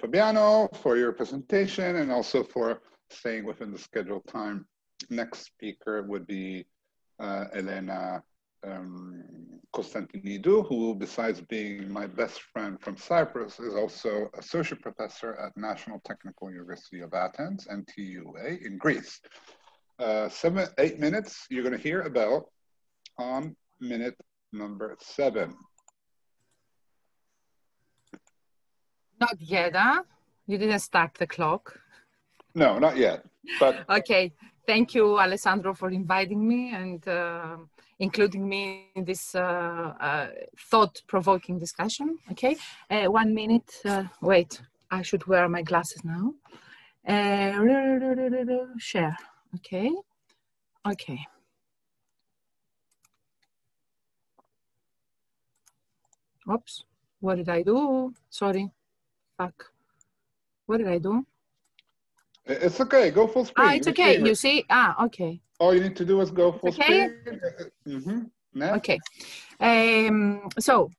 Fabiano, for your presentation and also for staying within the scheduled time. Next speaker would be Elena Konstantinidou, who, besides being my best friend from Cyprus, is also associate professor at National Technical University of Athens, NTUA, in Greece. 8 minutes, you're going to hear a bell on minute number 7. Not yet, huh? You didn't start the clock. No, not yet. But okay. Thank you, Alessandro, for inviting me and including me in this thought-provoking discussion. Okay, 1 minute. Wait, I should wear my glasses now. Share. Okay. Okay. Oops. What did I do? Sorry. Back. What did I do? It's okay, go full screen. Ah, it's okay, you see? Ah, okay. All you need to do is go full screen. Mm-hmm. Okay. So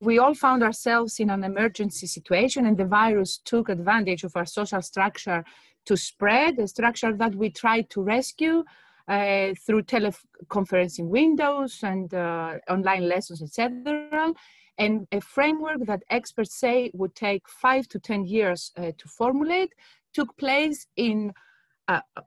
we all found ourselves in an emergency situation, and the virus took advantage of our social structure to spread, a structure that we tried to rescue through teleconferencing windows and online lessons, etc., and a framework that experts say would take 5 to 10 years to formulate took place in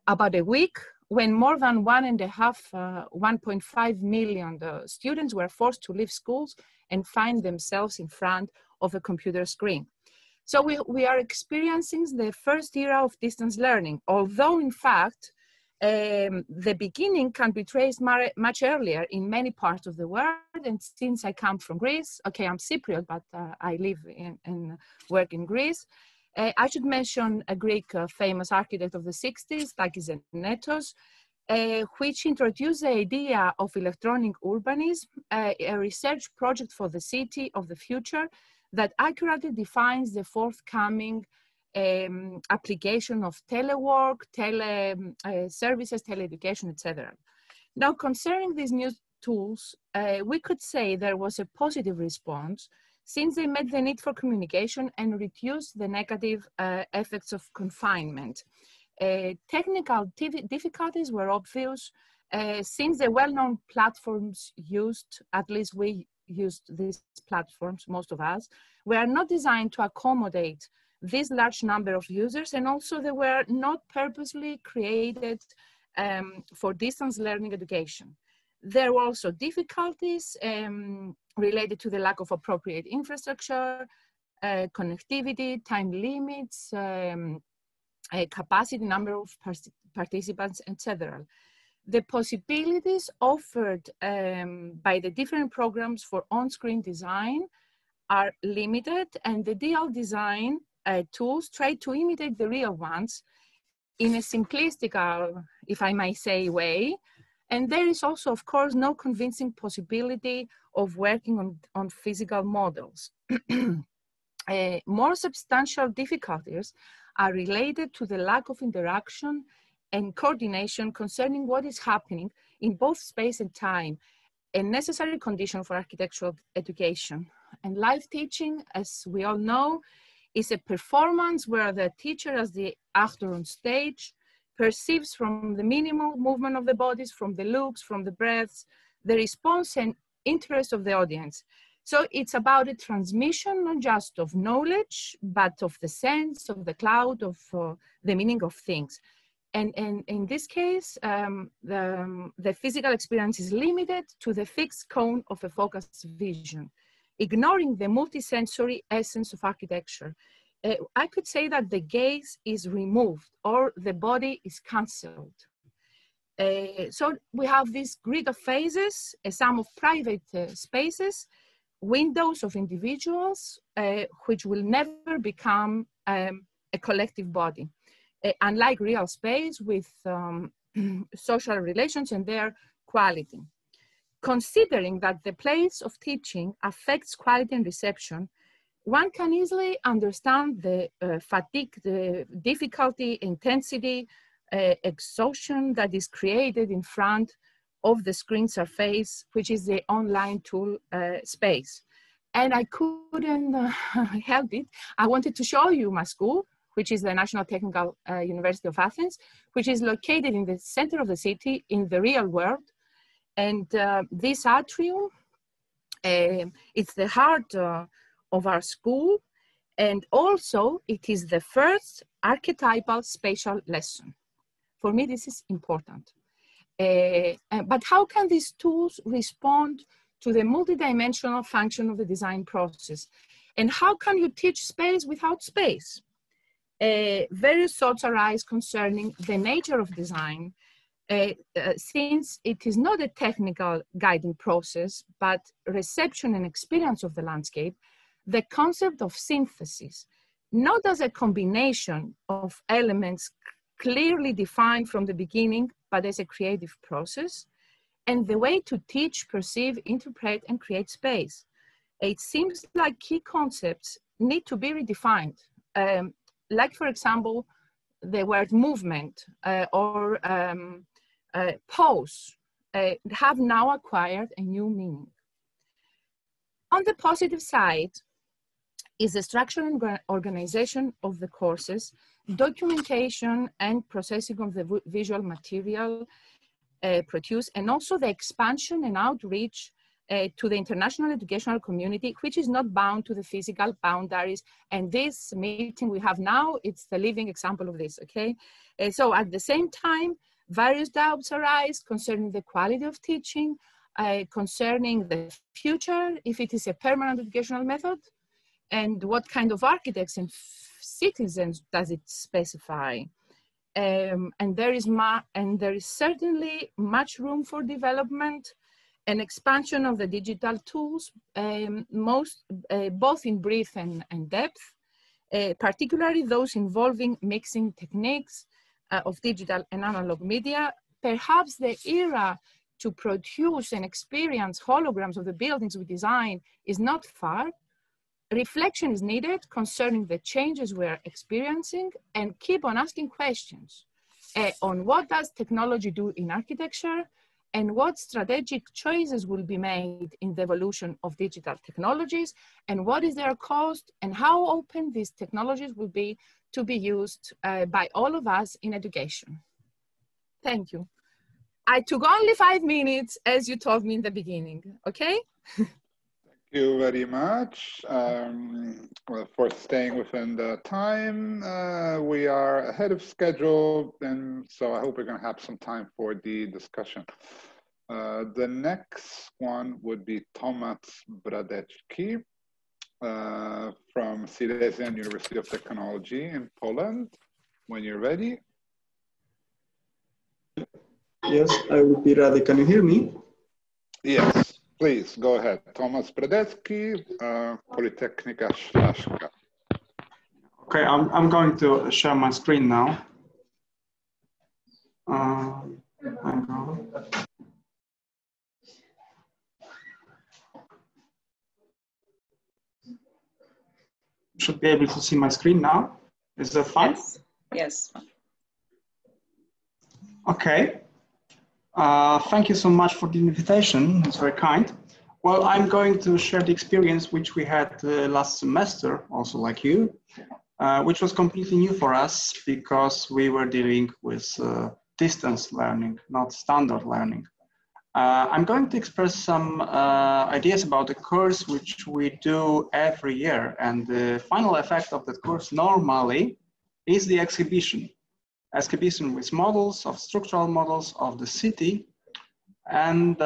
about a week, when more than 1.5 million students were forced to leave schools and find themselves in front of a computer screen. So we are experiencing the first era of distance learning, although in fact, the beginning can be traced much earlier in many parts of the world. And since I come from Greece, okay, I'm Cypriot, but I live and work in Greece. I should mention a Greek famous architect of the 60s, Takis Netos, which introduced the idea of electronic urbanism, a research project for the city of the future that accurately defines the forthcoming application of telework, teleservices, teleeducation, etc. Now, concerning these new tools, we could say there was a positive response since they met the need for communication and reduced the negative effects of confinement. Technical difficulties were obvious since the well-known platforms used, at least we used these platforms, most of us, were not designed to accommodate this large number of users, and also they were not purposely created for distance learning education. There were also difficulties related to the lack of appropriate infrastructure, connectivity, time limits, capacity, number of participants, etc. The possibilities offered by the different programs for on-screen design are limited, and the DL design tools try to imitate the real ones in a simplistic, if I may say, way. And there is also, of course, no convincing possibility of working on physical models. More substantial difficulties are related to the lack of interaction and coordination concerning what is happening in both space and time, a necessary condition for architectural education. And live teaching, as we all know, is a performance where the teacher, as the actor on stage, perceives from the minimal movement of the bodies, from the looks, from the breaths, the response and interest of the audience. So it's about a transmission, not just of knowledge, but of the sense, of the cloud, of the meaning of things. And in this case, the physical experience is limited to the fixed cone of a focused vision, ignoring the multisensory essence of architecture. I could say that the gaze is removed or the body is cancelled. So we have this grid of phases, a sum of private spaces, windows of individuals, which will never become a collective body. Unlike real space with social relations and their quality. Considering that the place of teaching affects quality and reception, one can easily understand the fatigue, the difficulty, intensity, exhaustion that is created in front of the screen surface, which is the online tool space. And I couldn't help it. I wanted to show you my school, which is the National Technical University of Athens, which is located in the center of the city in the real world. And this atrium, it's the heart of our school, and also it is the first archetypal spatial lesson. For me, this is important. But how can these tools respond to the multidimensional function of the design process? And how can you teach space without space? Various thoughts arise concerning the nature of design, since it is not a technical guiding process, but reception and experience of the landscape, the concept of synthesis, not as a combination of elements clearly defined from the beginning, but as a creative process, and the way to teach, perceive, interpret, and create space. It seems like key concepts need to be redefined, like, for example, the word movement or pose have now acquired a new meaning. On the positive side is the structure and organization of the courses, documentation and processing of the visual material produced, and also the expansion and outreach to the international educational community, which is not bound to the physical boundaries. And this meeting we have now, it's the living example of this, okay? So at the same time, various doubts arise concerning the quality of teaching, concerning the future, if it is a permanent educational method, and what kind of architects and citizens does it specify? and there is certainly much room for development and expansion of the digital tools, both in breadth and depth, particularly those involving mixing techniques of digital and analog media. Perhaps the era to produce and experience holograms of the buildings we design is not far. Reflection is needed concerning the changes we are experiencing, and keep on asking questions on what does technology do in architecture and what strategic choices will be made in the evolution of digital technologies, and what is their cost, and how open these technologies will be to be used by all of us in education. Thank you. I took only 5 minutes as you told me in the beginning, okay? Thank you very much for staying within the time. We are ahead of schedule, and so I hope we're going to have some time for the discussion. The next one would be Tomasz Bradecki from Silesian University of Technology in Poland. When you're ready. Yes, I will be ready. Can you hear me? Yes. Please go ahead, Tomasz Bradecki, Politechnika Śląska. Okay, I'm going to share my screen now. Should be able to see my screen now. Is that fine? Yes. Yes. Okay. Thank you so much for the invitation, it's very kind. Well, I'm going to share the experience which we had last semester, also like you, which was completely new for us because we were dealing with distance learning, not standard learning. I'm going to express some ideas about the course which we do every year, and the final effect of that course normally is the exhibition. Exhibition with models, of structural models of the city. And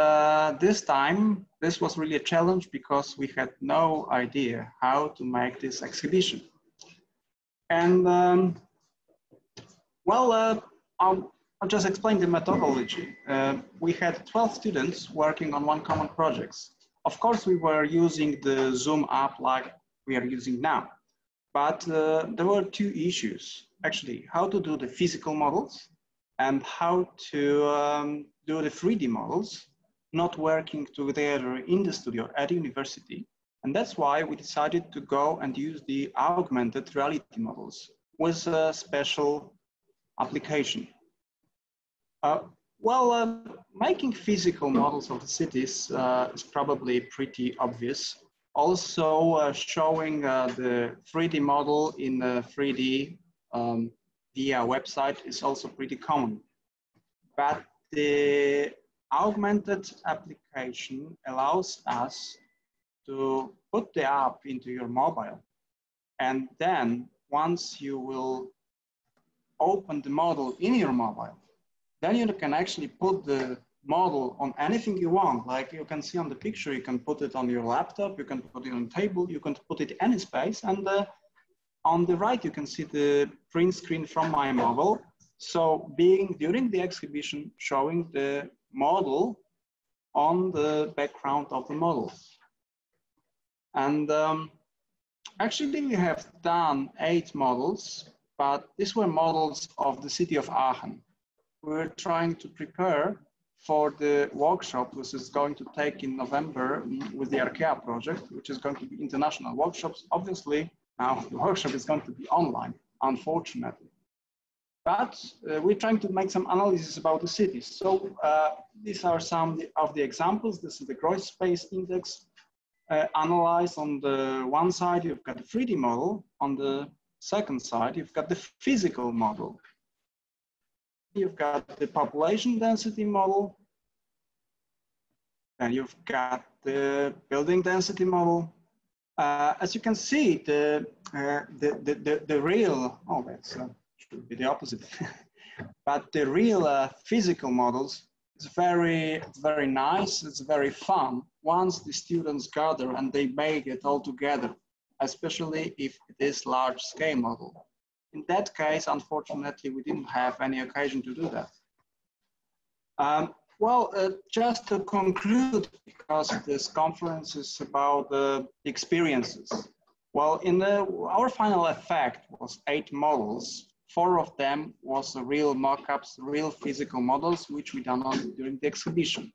this time, this was really a challenge because we had no idea how to make this exhibition. And I'll just explain the methodology. We had 12 students working on one common project. Of course, we were using the Zoom app like we are using now, but there were two issues. Actually, how to do the physical models and how to do the 3D models, not working together in the studio at university. And that's why we decided to go and use the augmented reality models with a special application. Making physical models of the cities is probably pretty obvious. Also showing the 3D model in the 3D via website is also pretty common, but the augmented application allows us to put the app into your mobile, and then once you will open the model in your mobile, then you can actually put the model on anything you want. Like you can see on the picture, you can put it on your laptop, you can put it on the table, you can put it any space, and on the right, you can see the print screen from my model. So being during the exhibition, showing the model on the background of the model. And actually we have done 8 models, but these were models of the city of Aachen. We're trying to prepare for the workshop, which is going to take in November with the Arkea project, which is going to be international workshops, obviously. Now, the workshop is going to be online, unfortunately. But we're trying to make some analysis about the cities. So these are some of the examples. This is the gross space index analyzed. On the one side, you've got the 3D model. On the second side, you've got the physical model. You've got the population density model. And you've got the building density model. As you can see, the real, oh, that's should be the opposite, but the real physical models is very nice. It's very fun once the students gather and they make it all together, especially if it is large scale model. In that case, unfortunately, we didn't have any occasion to do that. Just to conclude, because this conference is about the experiences. Well, in our final effect was 8 models. 4 of them was the real mock-ups, real physical models, which we done on during the exhibition.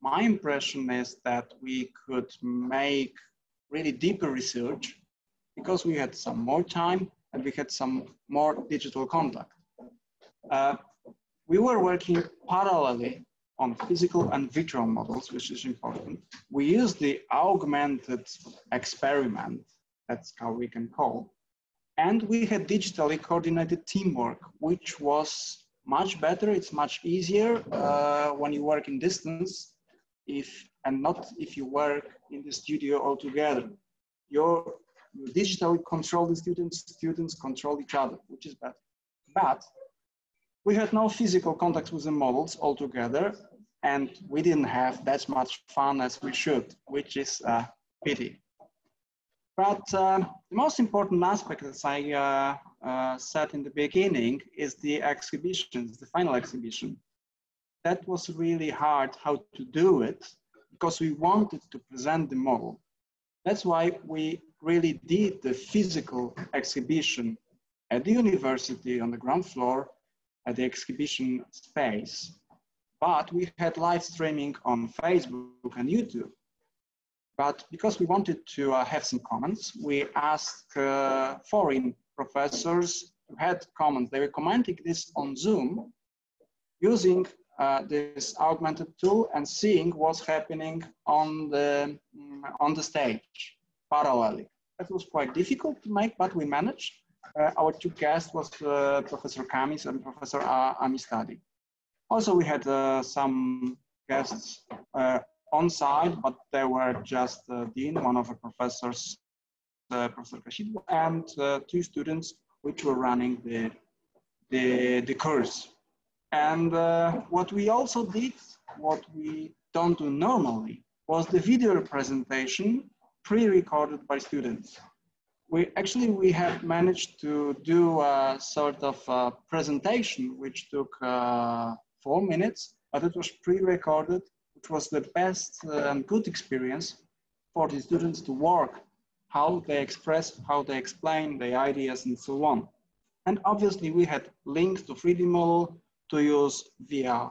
My impression is that we could make really deeper research because we had some more time and we had some more digital contact. We were working parallelly on physical and virtual models, which is important. We used the augmented experiment, that's how we can call. And we had digitally coordinated teamwork, which was much better. It's much easier when you work in distance and not if you work in the studio altogether. You digitally control the students, students control each other, which is better. But we had no physical contact with the models altogether, and we didn't have that much fun as we should, which is a pity. But the most important aspect, as I said in the beginning, is the exhibitions, the final exhibition. That was really hard how to do it because we wanted to present the model. That's why we really did the physical exhibition at the university on the ground floor at the exhibition space. But we had live streaming on Facebook and YouTube. But because we wanted to have some comments, we asked foreign professors who had comments. They were commenting this on Zoom using this augmented tool and seeing what's happening on the stage parallelly. That was quite difficult to make, but we managed. Our 2 guests was Professor Kamis and Professor Amistadi. Also, we had some guests on site, but they were just Dean, one of the professors, Professor Kashid, and 2 students which were running the course. And what we also did, what we don't do normally, was the video presentation pre-recorded by students. We have managed to do a sort of a presentation which took 4 minutes, but it was pre-recorded, which was the best and good experience for the students to work, how they express, how they explain their ideas and so on. And obviously we had links to 3D model to use via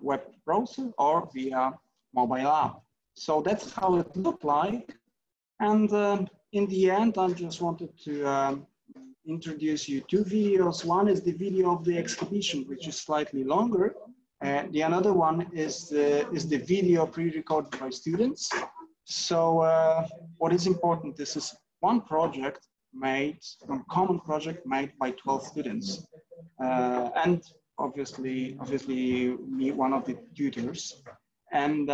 web browser or via mobile app. So that's how it looked like. And in the end, I just wanted to introduce you 2 videos. One is the video of the exhibition, which is slightly longer. The another one is the video pre-recorded by students. So what is important, this is one common project made by 12 students. And obviously me, one of the tutors. And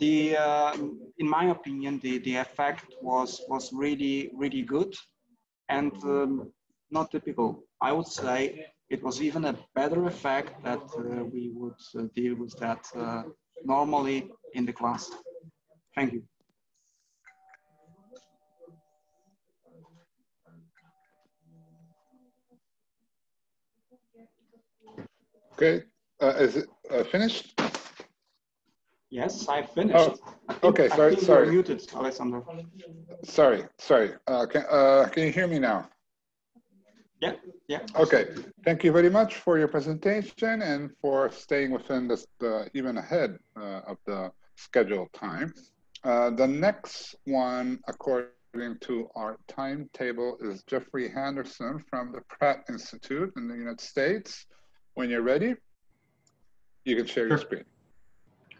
in my opinion, the effect was really, really good and not typical. I would say it was even a better effect that we would deal with that normally in the class. Thank you. Okay, is it finished? Yes, I finished. Oh, okay, sorry. You're muted, Alexander. Sorry. Can you hear me now? Yeah. Okay, thank you very much for your presentation and for staying within this, even ahead of the scheduled time. The next one, according to our timetable, is Jeffrey Henderson from the Pratt Institute in the United States. When you're ready, you can share your screen.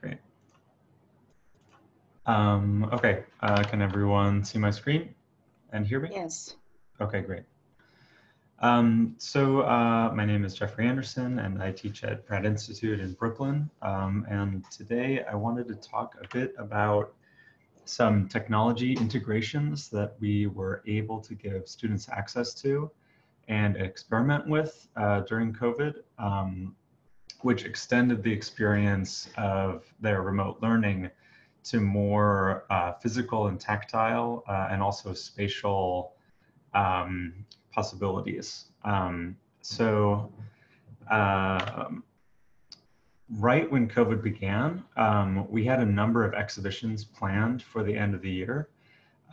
Great. Okay, can everyone see my screen and hear me? Yes. Okay, great. My name is Jeffrey Anderson, and I teach at Pratt Institute in Brooklyn. And today I wanted to talk a bit about some technology integrations that we were able to give students access to and experiment with during COVID, which extended the experience of their remote learning to more physical and tactile and also spatial possibilities. Right when COVID began, we had a number of exhibitions planned for the end of the year.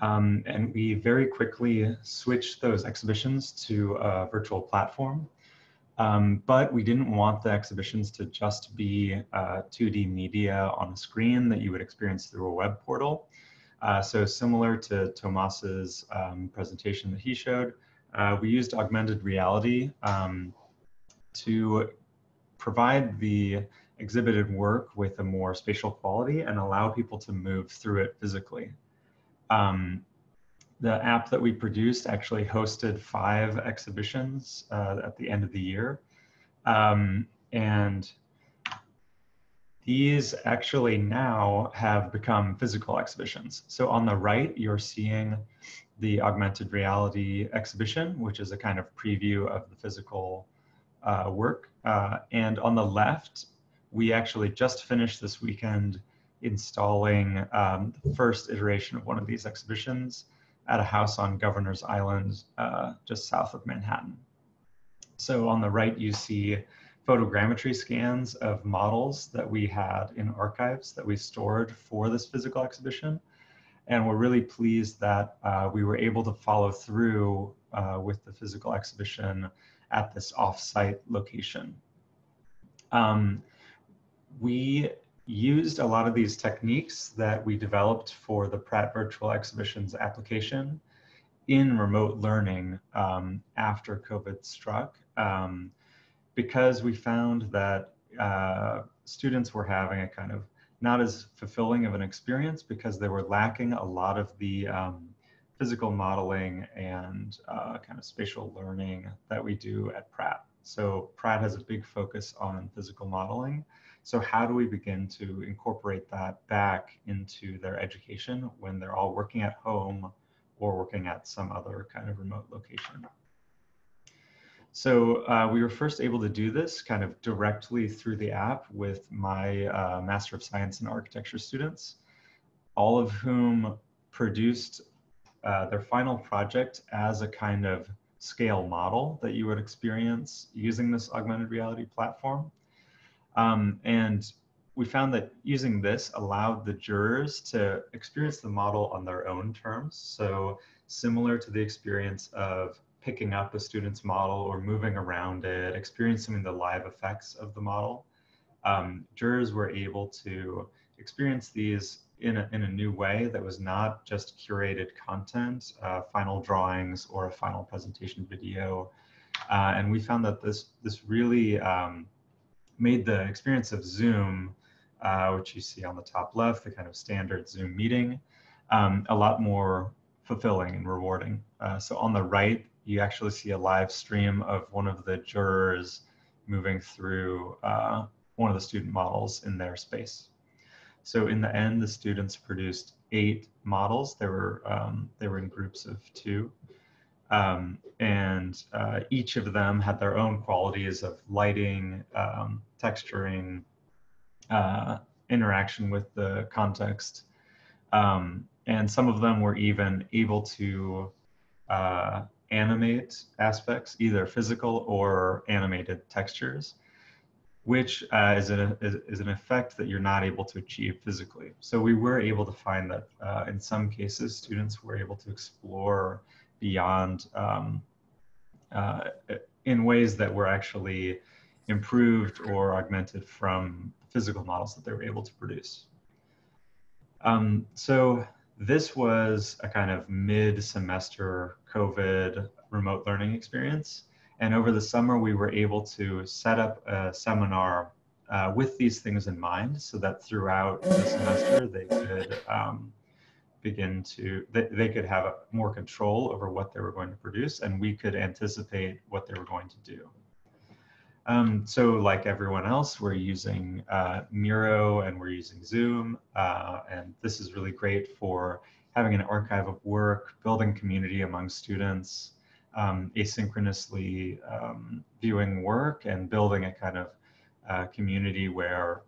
And we very quickly switched those exhibitions to a virtual platform. But we didn't want the exhibitions to just be 2D media on a screen that you would experience through a web portal. So similar to Tomas's presentation that he showed, we used augmented reality to provide the exhibited work with a more spatial quality and allow people to move through it physically. The app that we produced actually hosted 5 exhibitions at the end of the year. And these actually now have become physical exhibitions. So on the right, you're seeing the augmented reality exhibition, which is a kind of preview of the physical work. And on the left, we actually just finished this weekend installing the first iteration of one of these exhibitions at a house on Governor's Island, just south of Manhattan. So on the right, you see photogrammetry scans of models that we had in archives that we stored for this physical exhibition. And we're really pleased that we were able to follow through with the physical exhibition at this off-site location. We used a lot of these techniques that we developed for the Pratt Virtual Exhibitions application in remote learning after COVID struck, because we found that students were having a kind of not as fulfilling of an experience because they were lacking a lot of the physical modeling and kind of spatial learning that we do at Pratt. So Pratt has a big focus on physical modeling. So how do we begin to incorporate that back into their education when they're all working at home or working at some other kind of remote location? So we were first able to do this kind of directly through the app with my Master of Science in Architecture students, all of whom produced their final project as a kind of scale model that you would experience using this augmented reality platform. And we found that using this allowed the jurors to experience the model on their own terms. So similar to the experience of picking up a student's model or moving around it, experiencing the live effects of the model, jurors were able to experience these in a new way that was not just curated content, final drawings, or a final presentation video. And we found that this really made the experience of Zoom, which you see on the top left, the kind of standard Zoom meeting, a lot more fulfilling and rewarding. So on the right, you actually see a live stream of one of the jurors moving through one of the student models in their space. So in the end, the students produced 8 models. They were in groups of 2. And each of them had their own qualities of lighting, texturing, interaction with the context. And some of them were even able to animate aspects, either physical or animated textures, which is an effect that you're not able to achieve physically. So we were able to find that in some cases, students were able to explore beyond in ways that were actually improved or augmented from physical models that they were able to produce. So this was a kind of mid-semester COVID remote learning experience. And over the summer, we were able to set up a seminar with these things in mind so that throughout the semester, they could begin to have more control over what they were going to produce, and we could anticipate what they were going to do. So like everyone else, we're using Miro and we're using Zoom, and this is really great for having an archive of work, building community among students, asynchronously viewing work and building a kind of community where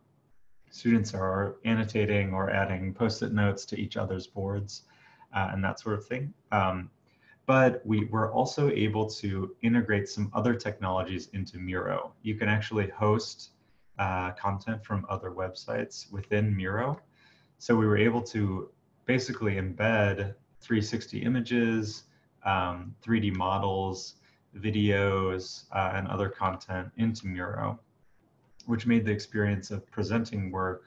students are annotating or adding Post-it notes to each other's boards and that sort of thing. but we were also able to integrate some other technologies into Miro. You can actually host content from other websites within Miro. So we were able to basically embed 360 images, 3D models, videos, and other content into Miro, which made the experience of presenting work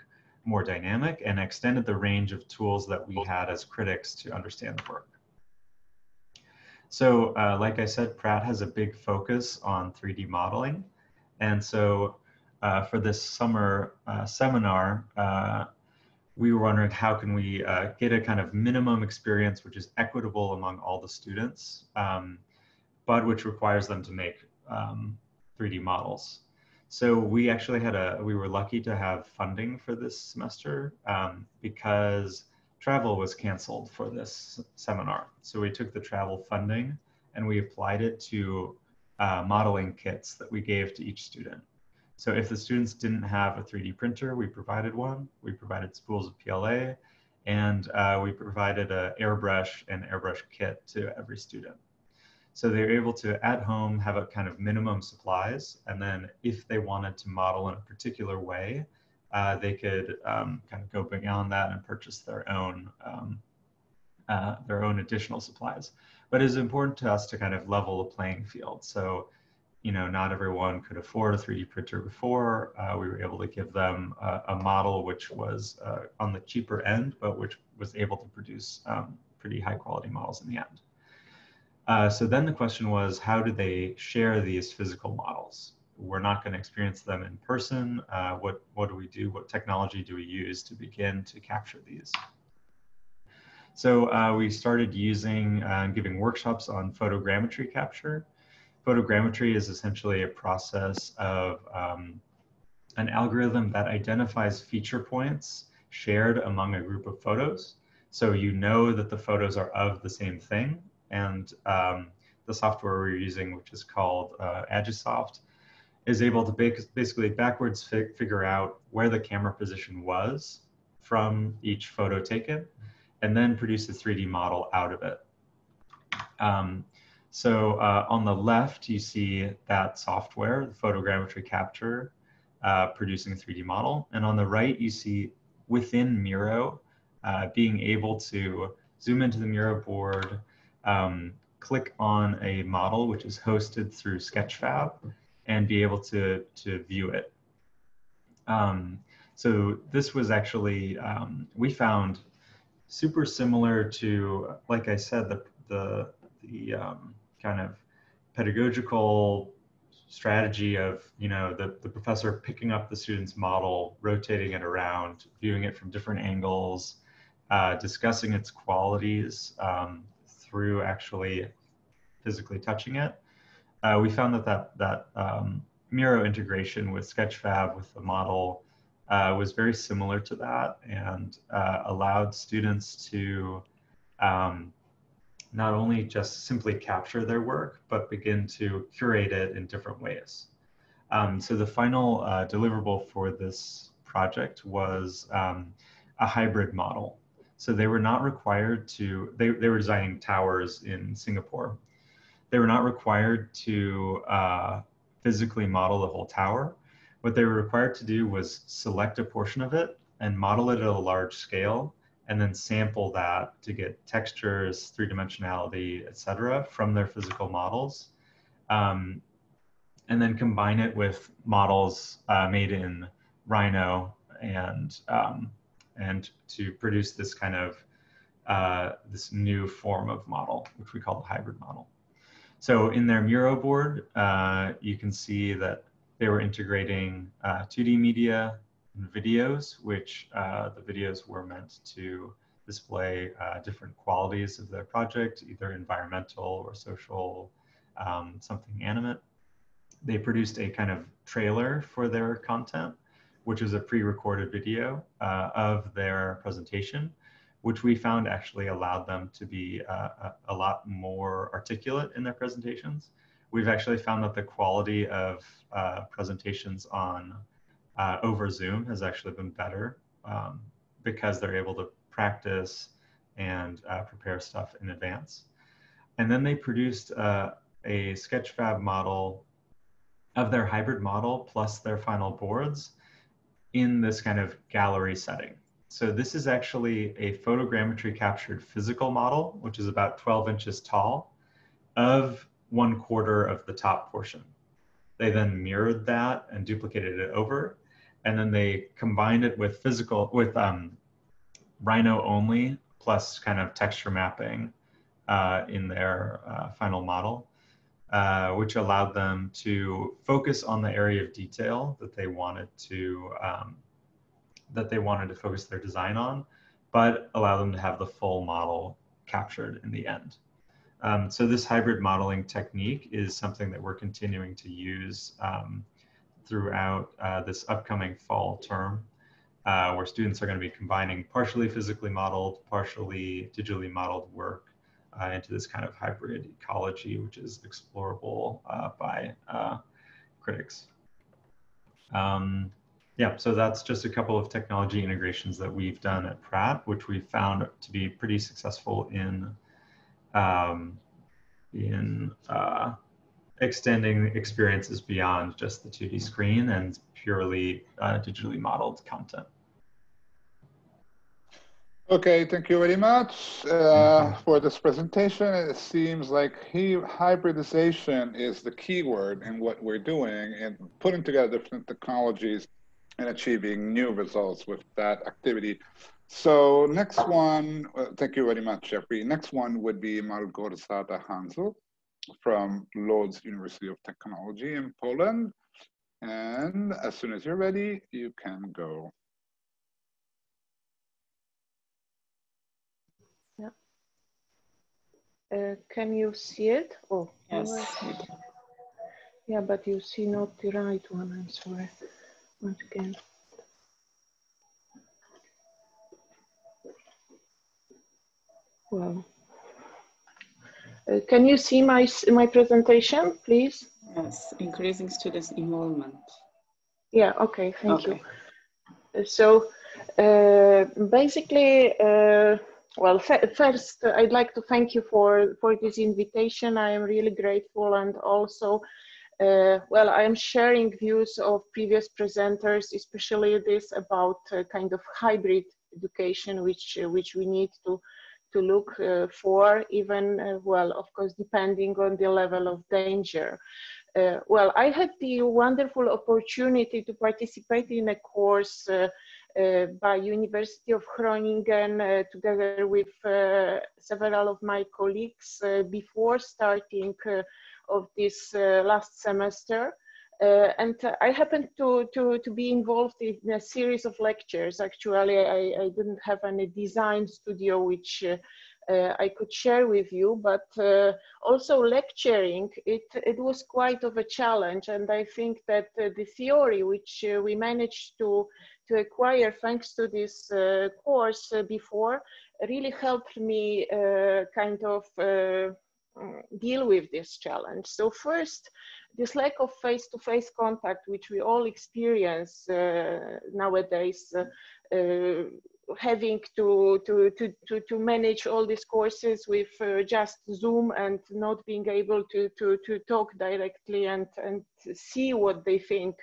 more dynamic and extended the range of tools that we had as critics to understand the work. So like I said, Pratt has a big focus on 3D modeling. And so for this summer seminar, we were wondering how can we get a kind of minimum experience which is equitable among all the students, but which requires them to make 3D models. So we actually had we were lucky to have funding for this semester because travel was canceled for this seminar. So we took the travel funding and we applied it to modeling kits that we gave to each student. So if the students didn't have a 3D printer, we provided one. We provided spools of PLA, and we provided an airbrush and airbrush kit to every student. So they were able to, at home, have a kind of minimum supplies. And then if they wanted to model in a particular way, they could kind of go beyond that and purchase their own additional supplies. But it's important to us to kind of level the playing field. So, you know, not everyone could afford a 3D printer before. We were able to give them a model which was on the cheaper end, but which was able to produce pretty high quality models in the end. So then the question was, how do they share these physical models? We're not going to experience them in person. What do we do? What technology do we use to begin to capture these? So we started using giving workshops on photogrammetry capture. Photogrammetry is essentially a process of an algorithm that identifies feature points shared among a group of photos. So you know that the photos are of the same thing. And the software we're using, which is called Agisoft, is able to basically backwards figure out where the camera position was from each photo taken, and then produce a 3D model out of it. So on the left, you see that software, the photogrammetry capture, producing a 3D model. And on the right, you see within Miro, being able to zoom into the Miro board, click on a model which is hosted through Sketchfab and be able to view it. So this was actually, we found super similar to, like I said, the kind of pedagogical strategy of, you know, the professor picking up the student's model, rotating it around, viewing it from different angles, discussing its qualities, through actually physically touching it. We found that Miro integration with Sketchfab, with the model, was very similar to that and allowed students to not only just simply capture their work, but begin to curate it in different ways. So the final deliverable for this project was a hybrid model. So they were not required to, they were designing towers in Singapore. They were not required to physically model the whole tower. What they were required to do was select a portion of it and model it at a large scale, and then sample that to get textures, three-dimensionality, et cetera, from their physical models, and then combine it with models made in Rhino and to produce this kind of, this new form of model, which we call the hybrid model. So in their Miro board, you can see that they were integrating 2D media and videos, which the videos were meant to display different qualities of their project, either environmental or social, something animate. They produced a kind of trailer for their content, which is a pre-recorded video of their presentation, which we found actually allowed them to be a lot more articulate in their presentations. We've actually found that the quality of presentations on over Zoom has actually been better because they're able to practice and prepare stuff in advance. And then they produced a Sketchfab model of their hybrid model plus their final boards in this kind of gallery setting. So this is actually a photogrammetry captured physical model, which is about 12 inches tall, of 1/4 of the top portion. They then mirrored that and duplicated it over, and then they combined it with physical, with Rhino only plus kind of texture mapping in their final model, which allowed them to focus on the area of detail that they wanted to focus their design on, but allow them to have the full model captured in the end. So this hybrid modeling technique is something that we're continuing to use throughout this upcoming fall term, where students are going to be combining partially physically modeled, partially digitally modeled work into this kind of hybrid ecology, which is explorable by critics. Yeah, so that's just a couple of technology integrations that we've done at Pratt, which we found to be pretty successful in extending experiences beyond just the 2D screen and purely digitally modeled content. Okay, thank you very much for this presentation. It seems like hybridization is the key word in what we're doing and putting together different technologies and achieving new results with that activity. So next one, thank you very much, Jeffrey. Next one would be Małgorzata Hansel from Lodz University of Technology in Poland. And as soon as you're ready, you can go. Can you see it? Oh, yes. Right. Yeah, but you see not the right one. I'm sorry. Once again. Well, can you see my presentation, please? Yes, increasing students' involvement. Yeah. Okay. Thank you. So, basically. Well, first, I'd like to thank you for this invitation. I am really grateful, and also, well, I am sharing views of previous presenters, especially this about kind of hybrid education, which we need to look for, even, well, of course, depending on the level of danger. Well, I had the wonderful opportunity to participate in a course by University of Groningen together with several of my colleagues before starting of this last semester. And I happened to be involved in a series of lectures. Actually, I didn't have any design studio which I could share with you, but also lecturing, it was quite of a challenge. And I think that the theory which we managed to acquire thanks to this course before really helped me kind of deal with this challenge. So first, this lack of face-to-face contact, which we all experience nowadays, having to manage all these courses with just Zoom and not being able to talk directly and see what they think,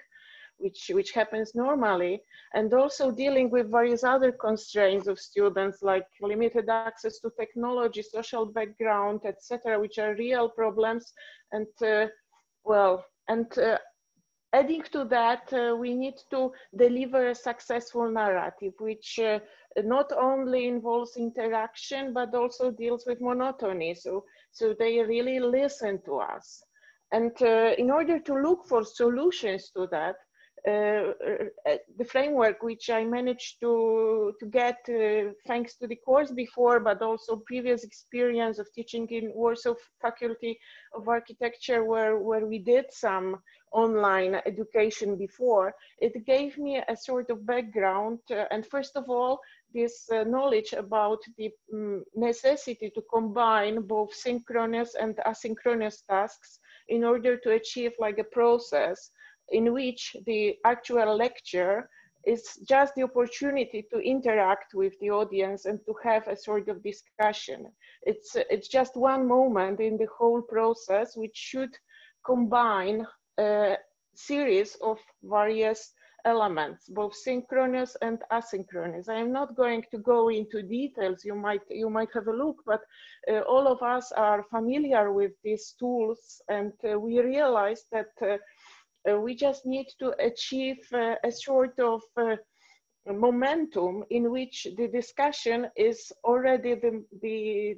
which happens normally, and also dealing with various other constraints of students like limited access to technology, social background, etc., which are real problems. And well, and adding to that, we need to deliver a successful narrative, which not only involves interaction, but also deals with monotony. So they really listen to us. And in order to look for solutions to that, the framework which I managed to get thanks to the course before, but also previous experience of teaching in Warsaw Faculty of Architecture, where we did some online education before, it gave me a sort of background. And first of all, this knowledge about the necessity to combine both synchronous and asynchronous tasks in order to achieve like a process in which the actual lecture It's just the opportunity to interact with the audience and to have a sort of discussion. It's just one moment in the whole process, which should combine a series of various elements, both synchronous and asynchronous. I am not going to go into details. You might have a look, but all of us are familiar with these tools, and we realize that we just need to achieve a sort of momentum in which the discussion is already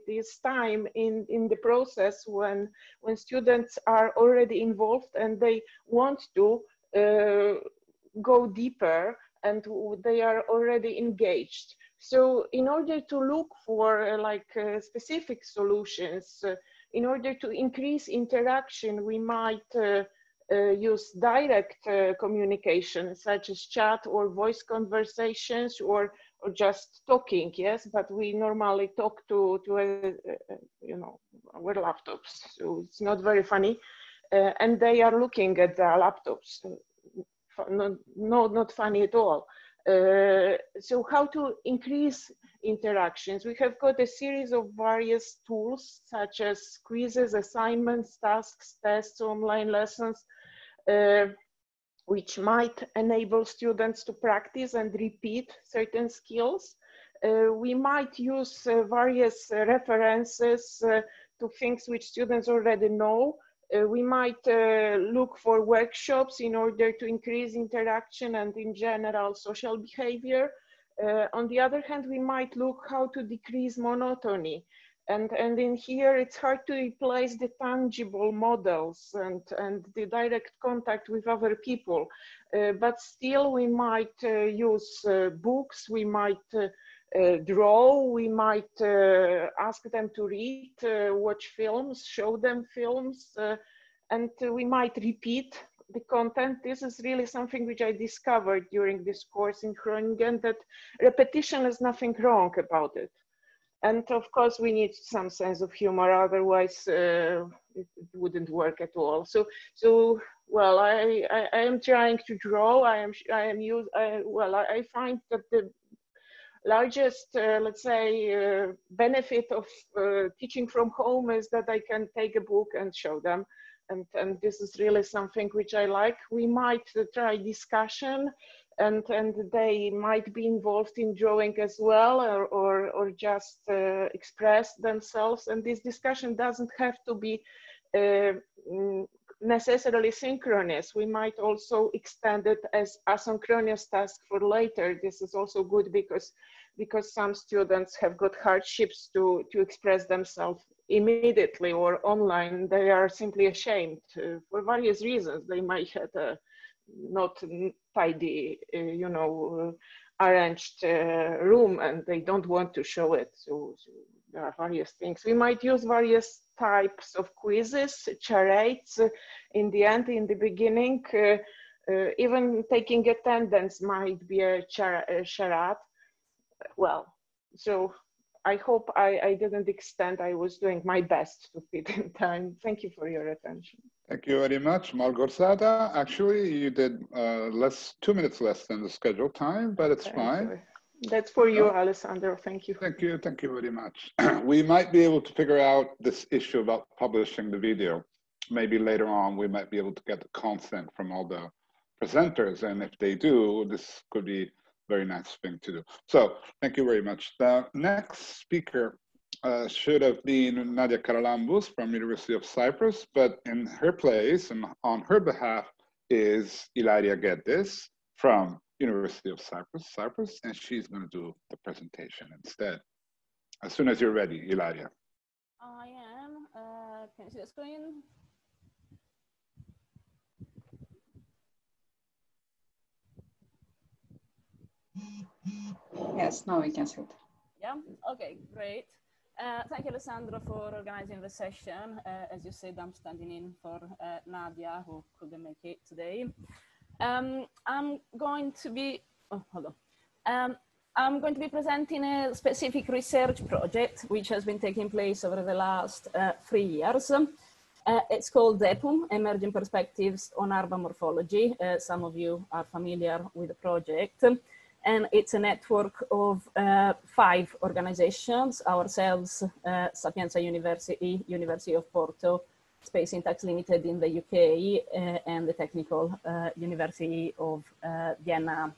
this time in the process when students are already involved and they want to go deeper and they are already engaged. So in order to look for specific solutions, in order to increase interaction, we might use direct communication, such as chat or voice conversations, or just talking. Yes, but we normally talk to you know, our laptops, so it's not very funny, and they are looking at their laptops. No, not funny at all. So how to increase interactions? We have got a series of various tools, such as quizzes, assignments, tasks, tests, online lessons, which might enable students to practice and repeat certain skills. We might use various references to things which students already know. We might look for workshops in order to increase interaction and, in general, social behavior. On the other hand, we might look how to decrease monotony. And in here, it's hard to replace the tangible models and the direct contact with other people. But still, we might use books, we might draw, we might ask them to read, watch films, show them films, and we might repeat the content. This is really something which I discovered during this course in Groningen, that repetition is nothing wrong about it. And of course, we need some sense of humor, otherwise it wouldn't work at all. So well, I am trying to draw. I find that the largest, let's say, benefit of teaching from home is that I can take a book and show them. And this is really something which I like. We might try discussion and they might be involved in drawing as well, or just express themselves. And this discussion doesn't have to be necessarily synchronous. We might also extend it as asynchronous task for later. This is also good because some students have got hardships to express themselves immediately or online. They are simply ashamed for various reasons. They might have a not tidy, you know, arranged room, and they don't want to show it. So there are various things. We might use various types of quizzes, charades. In the end, in the beginning, even taking attendance might be a charade. Well, so I hope I didn't extend. I was doing my best to fit in time. Thank you for your attention. Thank you very much, Malgorzata. Actually, you did 2 minutes less than the scheduled time, but it's fine. Sorry. That's for you, Alessandro. Thank you. Thank you. Thank you very much. We might be able to figure out this issue about publishing the video. Maybe later on, we might be able to get the consent from all the presenters. And if they do, this could be a very nice thing to do. So thank you very much. The next speaker should have been Nadia Karalambous from University of Cyprus, but in her place and on her behalf is Ilaria Geddes from University of Cyprus, and she's going to do the presentation instead. As soon as you're ready, Ilaria. I am. Can you see the screen? Yes, now we can see it. Yeah, okay, great. Thank you, Alessandro, for organizing the session. As you said, I'm standing in for Nadia, who couldn't make it today. I'm going to be presenting a specific research project which has been taking place over the last 3 years. It's called EPUM, Emerging Perspectives on Urban Morphology. Some of you are familiar with the project. And it's a network of 5 organizations, ourselves, Sapienza University, University of Porto, Space Syntax Limited in the UK, and the Technical University of Vienna.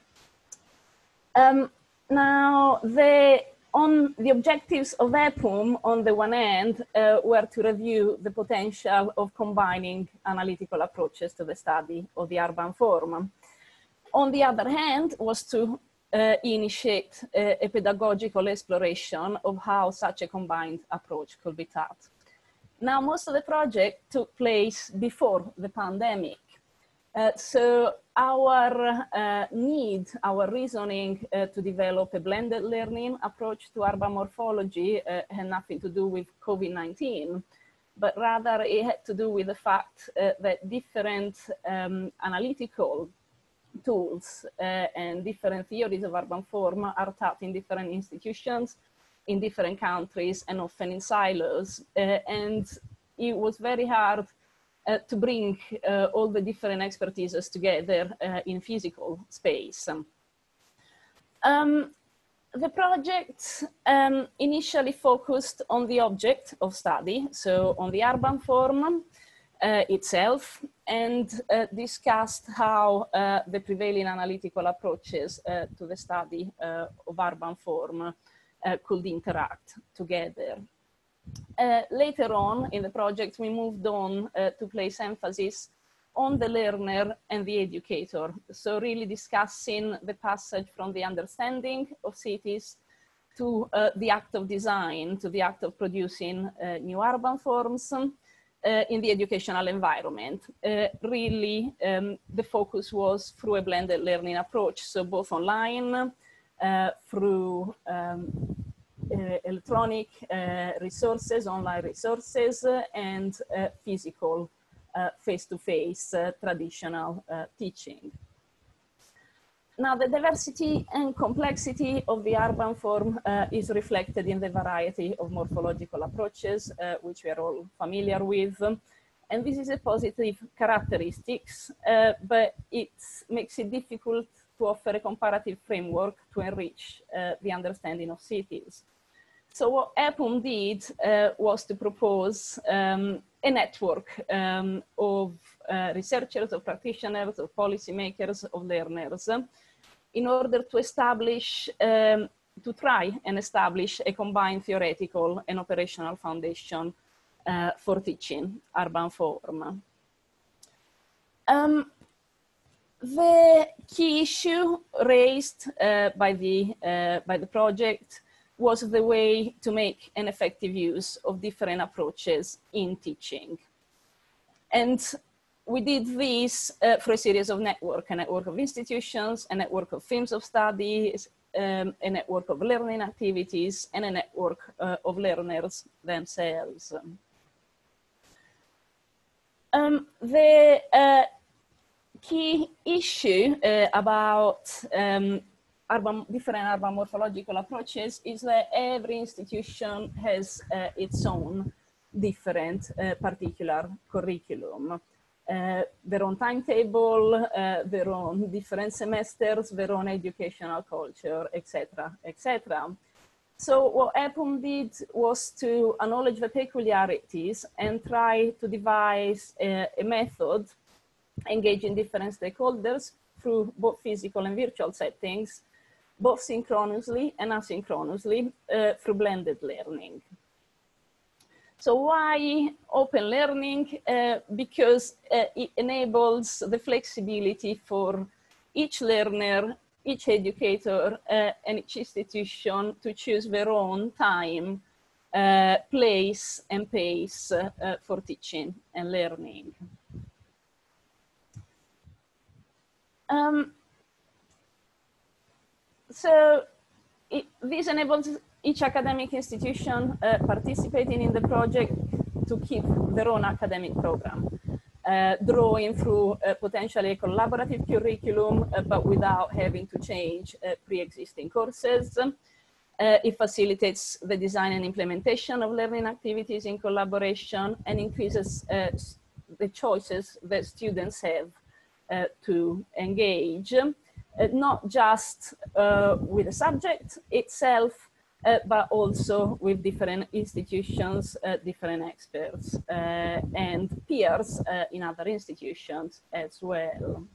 Now, the objectives of EPUM, on the one hand, were to review the potential of combining analytical approaches to the study of the urban form. On the other hand, was to initiate a pedagogical exploration of how such a combined approach could be taught. Now, most of the project took place before the pandemic. So our reasoning to develop a blended learning approach to urban morphology had nothing to do with COVID-19, but rather it had to do with the fact that different analytical tools and different theories of urban form are taught in different institutions, in different countries, and often in silos. And it was very hard to bring all the different expertises together in physical space. The project initially focused on the object of study, so on the urban form itself, and discussed how the prevailing analytical approaches to the study of urban form could interact together. Later on in the project, we moved on to place emphasis on the learner and the educator. So really discussing the passage from the understanding of cities to the act of design, to the act of producing new urban forms in the educational environment. Really, the focus was through a blended learning approach. So both online, through electronic resources, online resources, and physical face-to-face traditional teaching. Now, the diversity and complexity of the urban form is reflected in the variety of morphological approaches, which we are all familiar with. And this is a positive characteristic, but it makes it difficult to offer a comparative framework to enrich the understanding of cities. So what EPUM did was to propose a network of researchers, of practitioners, of policymakers, of learners, in order to establish, to try and establish a combined theoretical and operational foundation for teaching urban form. The key issue raised by the project was the way to make an effective use of different approaches in teaching. And we did this through a series of networks, a network of institutions, a network of themes of studies, a network of learning activities, and a network of learners themselves. Key issue about different urban morphological approaches is that every institution has its own different particular curriculum, their own timetable, their own different semesters, their own educational culture, etc., etc. So what EPUM did was to acknowledge the peculiarities and try to devise a method engaging different stakeholders through both physical and virtual settings, both synchronously and asynchronously, through blended learning. So why open learning? Because it enables the flexibility for each learner, each educator, and each institution to choose their own time, place, and pace for teaching and learning. This enables each academic institution participating in the project to keep their own academic program, drawing through potentially a collaborative curriculum, but without having to change pre-existing courses, It facilitates the design and implementation of learning activities in collaboration and increases the choices that students have to engage, not just with the subject itself, but also with different institutions, different experts, and peers in other institutions as well.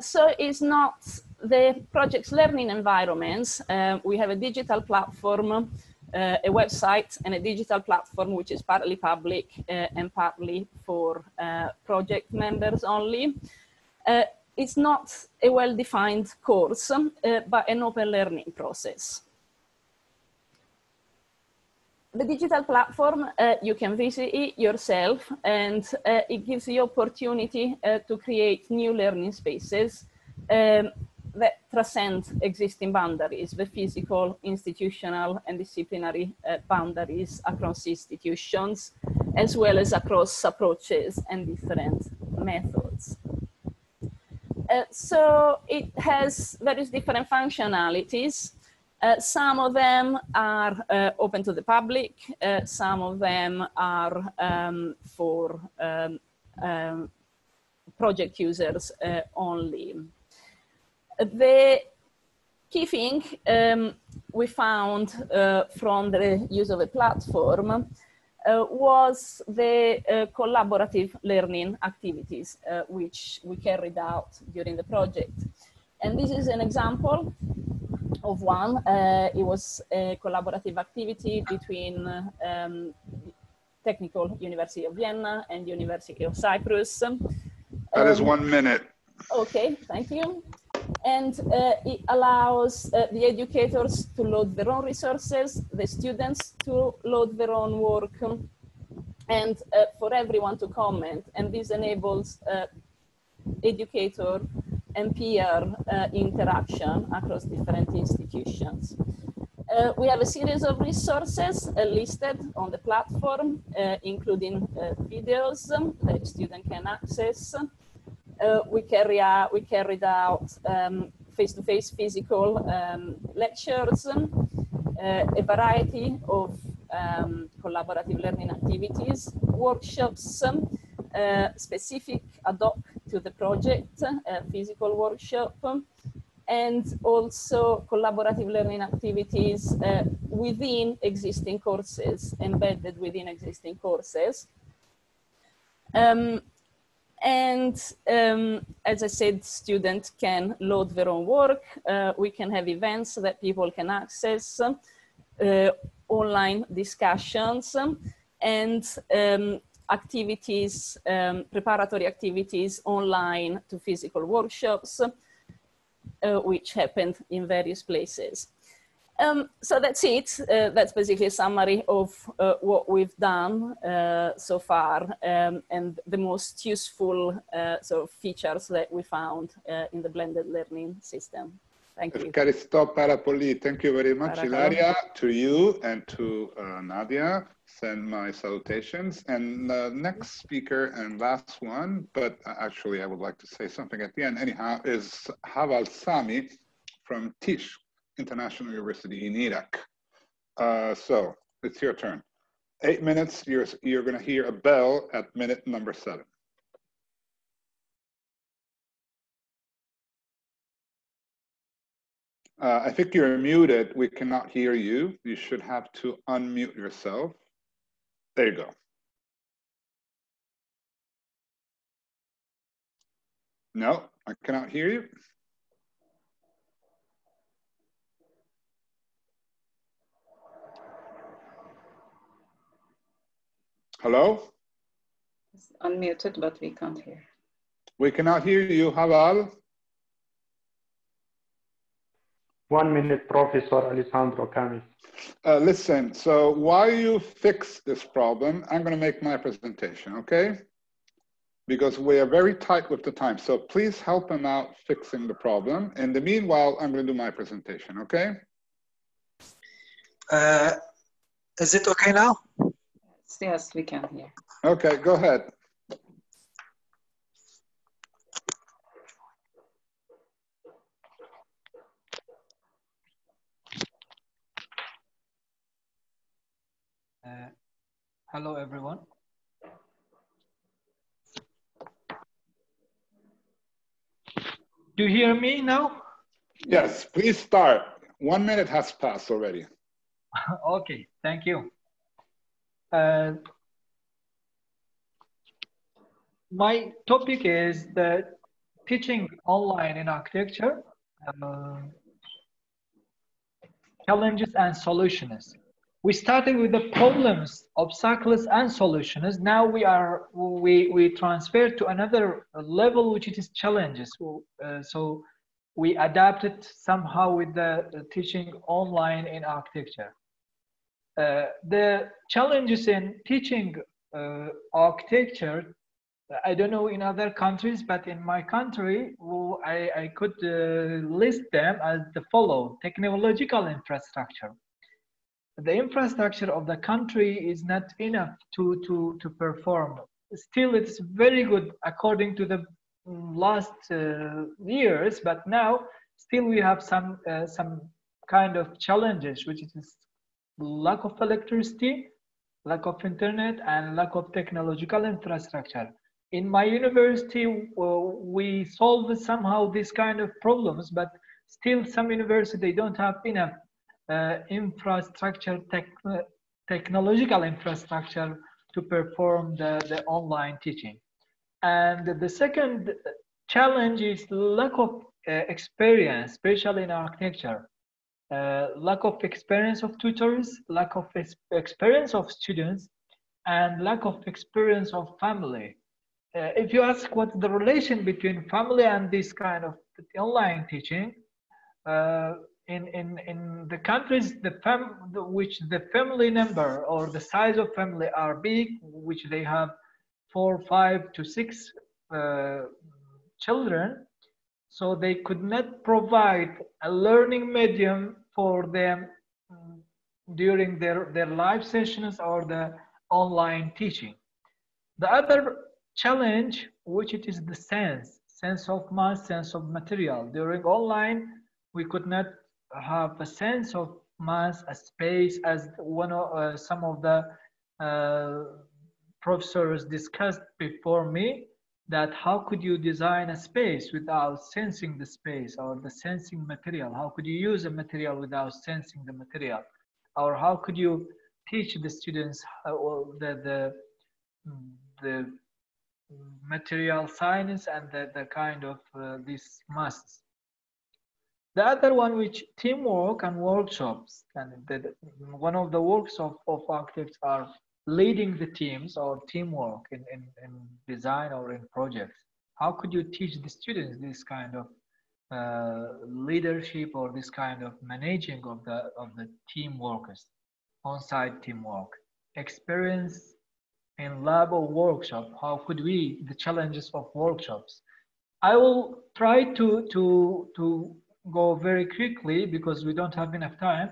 So it's not the project's learning environments. We have a digital platform, a website, and a digital platform which is partly public and partly for project members only. It's not a well-defined course, but an open learning process. The digital platform, you can visit it yourself, and it gives the opportunity to create new learning spaces that transcend existing boundaries, the physical, institutional, and disciplinary boundaries across institutions, as well as across approaches and different methods. So it has various different functionalities. Some of them are open to the public, some of them are for project users only. The key thing we found from the use of the platform was the collaborative learning activities which we carried out during the project. And this is an example of one. It was a collaborative activity between Technical University of Vienna and University of Cyprus. That is 1 minute. Okay, thank you. And it allows the educators to load their own resources, the students to load their own work, and for everyone to comment. And this enables educator and peer interaction across different institutions. We have a series of resources listed on the platform, including videos that students can access. We carried out face-to-face physical lectures, a variety of collaborative learning activities, workshops, specific ad hoc to the project, physical workshop, and also collaborative learning activities within existing courses, embedded within existing courses. As I said, students can load their own work. We can have events that people can access, online discussions, and activities, preparatory activities online to physical workshops, which happened in various places. So that's it. That's basically a summary of what we've done so far, and the most useful sort of features that we found in the blended learning system. Thank you. Thank you very much, Ilaria. To you and to Nadia, send my salutations. And the next speaker and last one, but actually I would like to say something at the end anyhow, is Haval Sami from Tisch International University in Iraq. So it's your turn. 8 minutes, you're gonna hear a bell at minute number 7. I think you're muted, we cannot hear you. You should have to unmute yourself. There you go. No, I cannot hear you. Hello? It's unmuted, but we can't hear. We cannot hear you, Haval. 1 minute, Professor Alessandro Camis. Listen, so while you fix this problem, I'm going to make my presentation, okay? Because we are very tight with the time. So please help him out fixing the problem. In the meanwhile, I'm going to do my presentation, okay? Is it okay now? Yes, we can hear. Okay, go ahead. Hello, everyone. Do you hear me now? Yes, please start. 1 minute has passed already. Okay, thank you. My topic is the teaching online in architecture, challenges and solutions. We started with the problems, obstacles and solutions. Now we transfer to another level, which is challenges. So we adapted somehow with the teaching online in architecture. The challenges in teaching architecture, I don't know in other countries, but in my country, I could list them as the follow: technological infrastructure. The infrastructure of the country is not enough to perform. Still, it's very good according to the last years, but now still we have some kind of challenges, which is lack of electricity, lack of internet, and lack of technological infrastructure. In my university, we solve somehow this kind of problems, but still some universities, they don't have enough infrastructure, technological infrastructure to perform the online teaching. And the second challenge is lack of experience, especially in architecture. Lack of experience of tutors, lack of experience of students, and lack of experience of family. If you ask what's the relation between family and this kind of online teaching, in the countries which the family number or the size of family are big, which they have 4, 5 to 6 children, so they could not provide a learning medium for them during their live sessions or the online teaching. The other challenge, which it is the sense of mass, sense of material. During online, we could not have a sense of mass, a space, as some of the professors discussed before me, that how could you design a space without sensing the space or the sensing material? How could you use a material without sensing the material? Or how could you teach the students the material science and the kind of these masses? The other one, which teamwork and workshops, and one of the works of architects are leading the teams or teamwork in design or in projects. How could you teach the students this kind of leadership or this kind of managing of the team workers, on-site teamwork? Experience in lab or workshop. How could we, the challenges of workshops? I will try to go very quickly because we don't have enough time.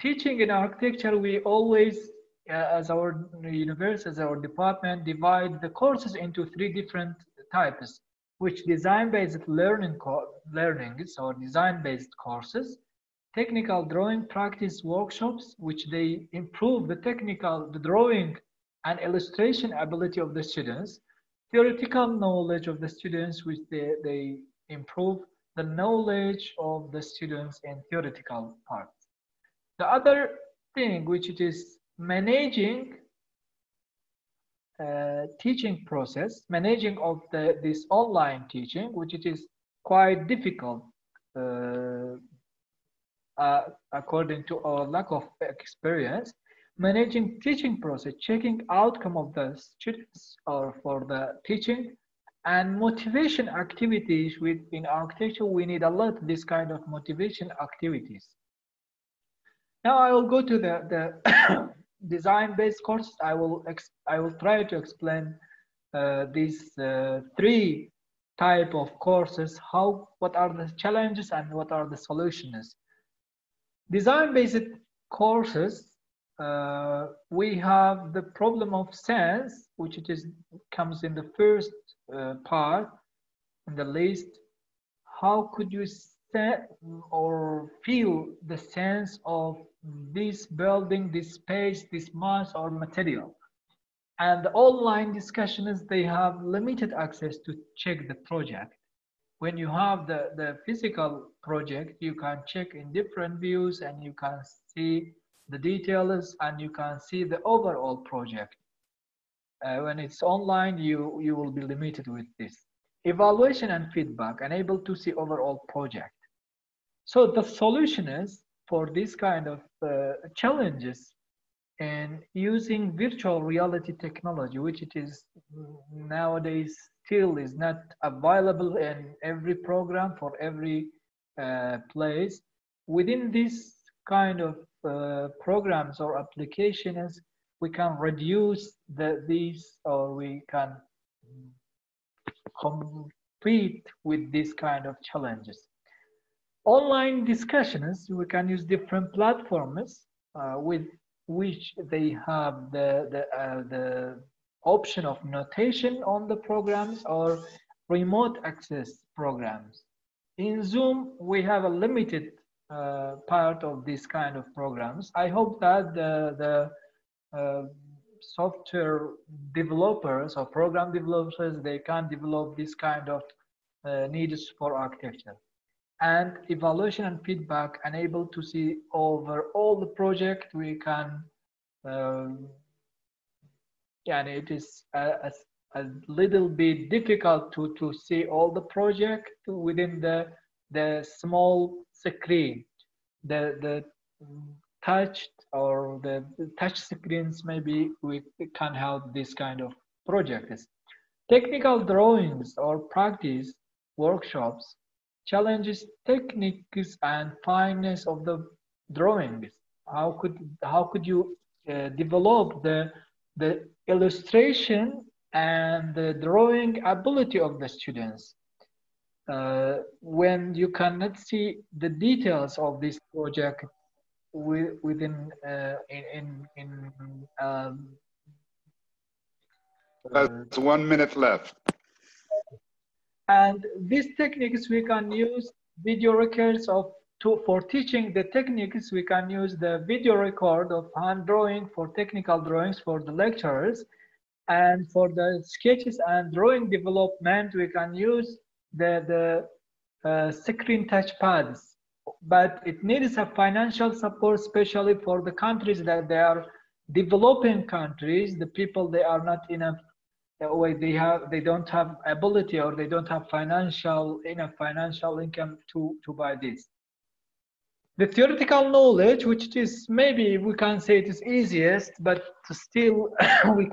Teaching in architecture, we always, as our university, as our department, divide the courses into 3 different types, which design-based learnings or design-based courses, technical drawing practice workshops, which they improve the drawing and illustration ability of the students, theoretical knowledge of the students, which they improve the knowledge of the students in theoretical parts. The other thing, which it is managing teaching process, managing of this online teaching, which it is quite difficult according to our lack of experience. Managing teaching process, checking outcome of the students or for the teaching, and motivation activities. Within architecture, we need a lot this kind of motivation activities. Now I will go to the design-based courses. I will try to explain these 3 type of courses. What are the challenges and what are the solutions? Design-based courses, we have the problem of sense, which comes in the first part in the list. How could you or feel the sense of this building, this space, this mass or material? And the online discussion is they have limited access to check the project. When you have the physical project, you can check in different views and you can see the details and you can see the overall project. When it's online, you will be limited with this. Evaluation and feedback, and able to see overall project. So the solution is for this kind of challenges and using virtual reality technology, which it is nowadays still is not available in every program for every place. Within this kind of programs or applications, we can reduce these, or we can compete with these kind of challenges. Online discussions, we can use different platforms with which they have the option of notation on the programs or remote access programs. In Zoom, we have a limited part of this kind of programs. I hope that the software developers or program developers, they can develop this kind of needs for architecture. And evaluation and feedback, and able to see over all the project, we can, and it is a little bit difficult to see all the project within the small screen. The touched or the touch screens, maybe we can help this kind of projects. Technical drawings or practice workshops, challenges, techniques, and fineness of the drawings. How could you develop the illustration and the drawing ability of the students when you cannot see the details of this project within in? That's 1 minute left. And these techniques, we can use video records for teaching the techniques. We can use the video record of hand drawing for technical drawings for the lecturers. And for the sketches and drawing development, we can use the screen touchpads. But it needs a financial support, especially for the countries that they are developing countries. The people, they are not enough. That way they don't have ability, or they don't have enough financial income to buy this. The theoretical knowledge, which is maybe we can say it is easiest, but still we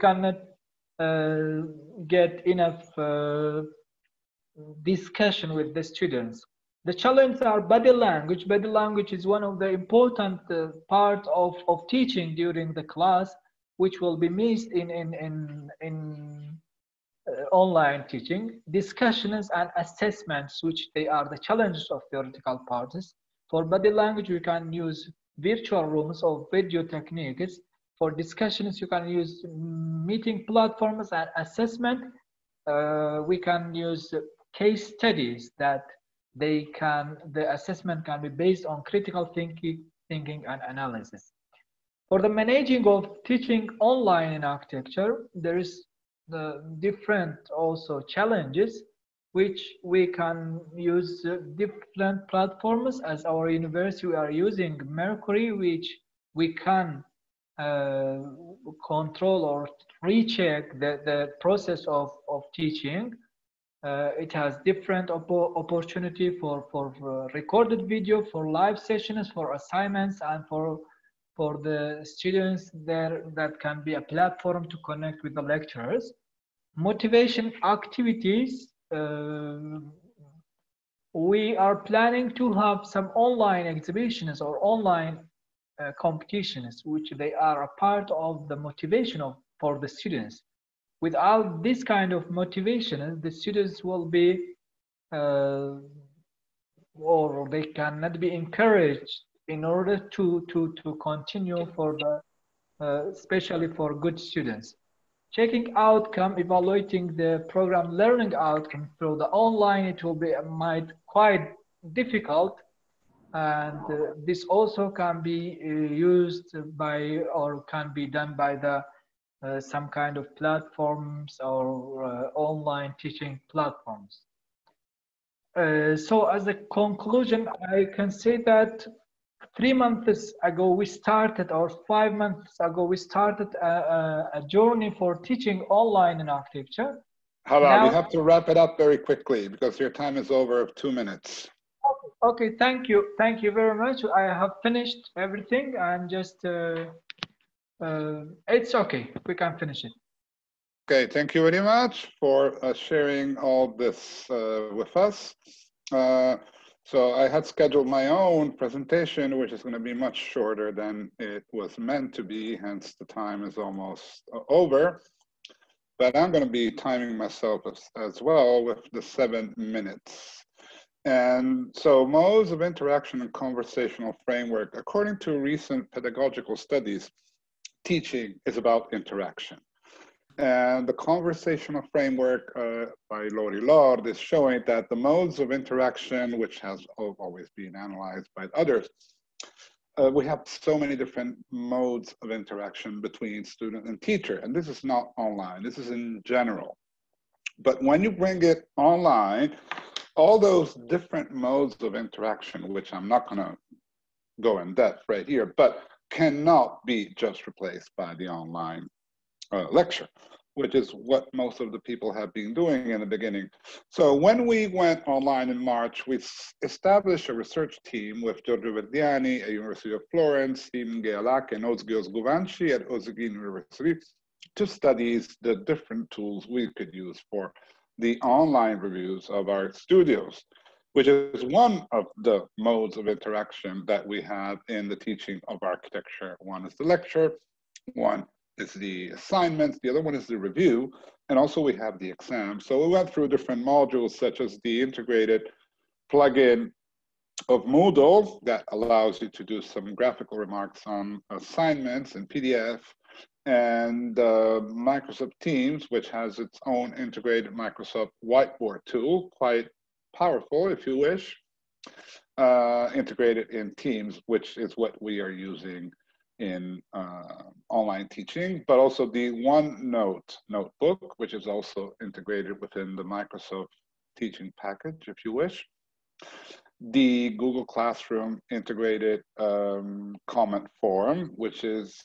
cannot get enough discussion with the students. The challenges are body language. Body language is one of the important parts of teaching during the class, which will be missed in online teaching. Discussions and assessments, which they are the challenges of theoretical parts. For body language, you can use virtual rooms or video techniques. For discussions, you can use meeting platforms and assessment. We can use case studies that the assessment can be based on critical thinking and analysis. For the managing of teaching online in architecture, there is the different also challenges, which we can use different platforms. As our university, we are using Mercury, which we can control or recheck the process of teaching. It has different opportunity for recorded video, for live sessions, for assignments, and for the students there, that can be a platform to connect with the lecturers. Motivation activities. We are planning to have some online exhibitions or online competitions, which they are a part of the motivation for the students. Without this kind of motivation, the students will be, or they cannot be encouraged in order to continue for the, especially for good students. Checking outcome, evaluating the program learning outcome through the online, it will be might quite difficult. And this also can be used by or can be done by the some kind of platforms or online teaching platforms. So as a conclusion, I can say that 3 months ago we started, or 5 months ago we started a journey for teaching online in architecture. Now, we have to wrap it up very quickly because your time is over of 2 minutes. Okay, thank you. Thank you very much. I have finished everything. I'm just, it's okay. We can finish it. Okay, thank you very much for sharing all this with us. So I had scheduled my own presentation, which is going to be much shorter than it was meant to be, hence the time is almost over. But I'm going to be timing myself as well with the 7 minutes. And so modes of interaction and conversational framework, according to recent pedagogical studies, teaching is about interaction. And the conversational framework by Lori Lord is showing that the modes of interaction, which has always been analyzed by others, we have so many different modes of interaction between student and teacher. And this is not online, this is in general. But when you bring it online, all those different modes of interaction, which I'm not going to go in depth right here, but cannot be just replaced by the online lecture, which is what most of the people have been doing in the beginning. So when we went online in March, we established a research team with Giorgio Verdiani at University of Florence, Tim Gealak and Özge Özkuvancı at Özyeğin University to study the different tools we could use for the online reviews of our studios, which is one of the modes of interaction that we have in the teaching of architecture. One is the lecture, one is the assignments, the other one is the review, and also we have the exam. So we went through different modules such as the integrated plugin of Moodle that allows you to do some graphical remarks on assignments in PDF, and Microsoft Teams, which has its own integrated Microsoft whiteboard tool, quite powerful if you wish, integrated in Teams, which is what we are using in online teaching, but also the OneNote notebook, which is also integrated within the Microsoft teaching package if you wish. The Google Classroom integrated comment form, which is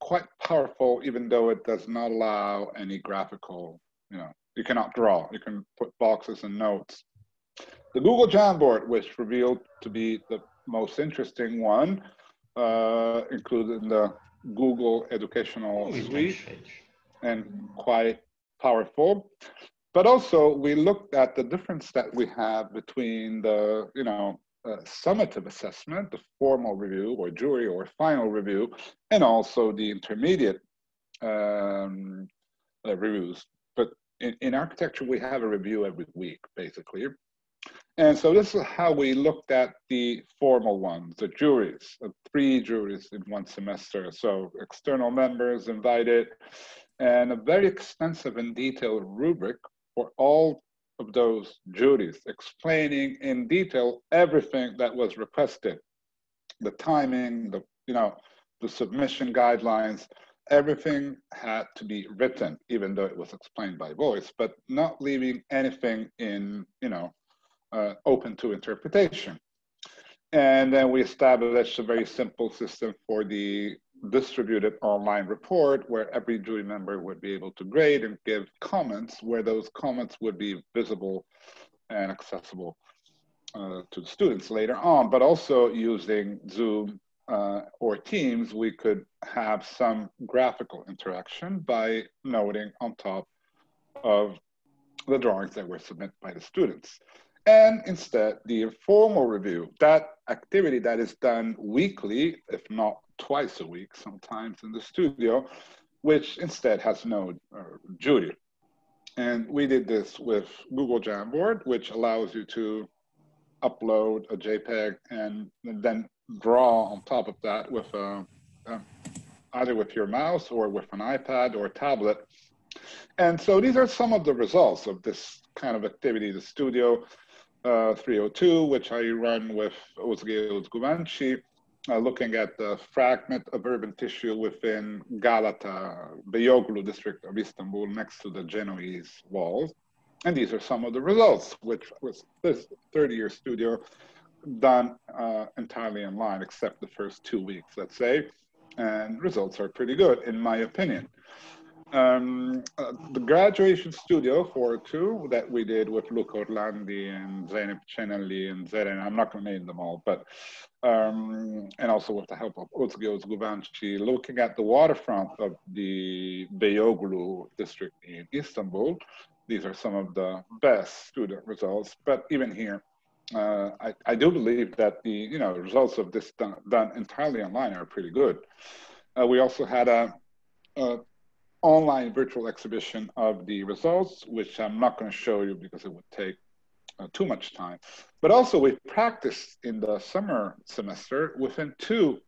quite powerful, even though it does not allow any graphical, you cannot draw, you can put boxes and notes. The Google Jamboard, which revealed to be the most interesting one, including the Google Educational Suite, and quite powerful. But also we looked at the difference that we have between the, summative assessment, the formal review or jury or final review, and also the intermediate reviews. But in architecture, we have a review every week, basically. And so this is how we looked at the formal ones, the juries, 3 juries in 1 semester. So external members invited, and a very extensive and detailed rubric for all of those juries, explaining in detail everything that was requested, the timing, the the submission guidelines. Everything had to be written, even though it was explained by voice, but not leaving anything in open to interpretation. And then we established a very simple system for the distributed online report, where every jury member would be able to grade and give comments, where those comments would be visible and accessible to the students later on. But also using Zoom or Teams, we could have some graphical interaction by noting on top of the drawings that were submitted by the students. And instead, the informal review, that activity that is done weekly, if not twice a week, sometimes in the studio, which instead has no jury. And we did this with Google Jamboard, which allows you to upload a JPEG and then draw on top of that with either with your mouse or with an iPad or tablet. And so these are some of the results of this kind of activity. The studio 302, which I run with Özge Özkuvancı, looking at the fragment of urban tissue within Galata, Beyoğlu district of Istanbul, next to the Genoese walls. And these are some of the results, which was this third-year studio done entirely online, except the first 2 weeks, let's say. And results are pretty good, in my opinion. The graduation studio 402 that we did with Luca Orlandi and Zeynep Çeneli and Zeren, I'm not going to name them all, but and also with the help of Özge Özkuvancı, looking at the waterfront of the Beyoğlu district in Istanbul. These are some of the best student results, but even here, I do believe that the results of this done entirely online are pretty good. We also had a online virtual exhibition of the results, which I'm not going to show you because it would take too much time. But also we practiced in the summer semester within two,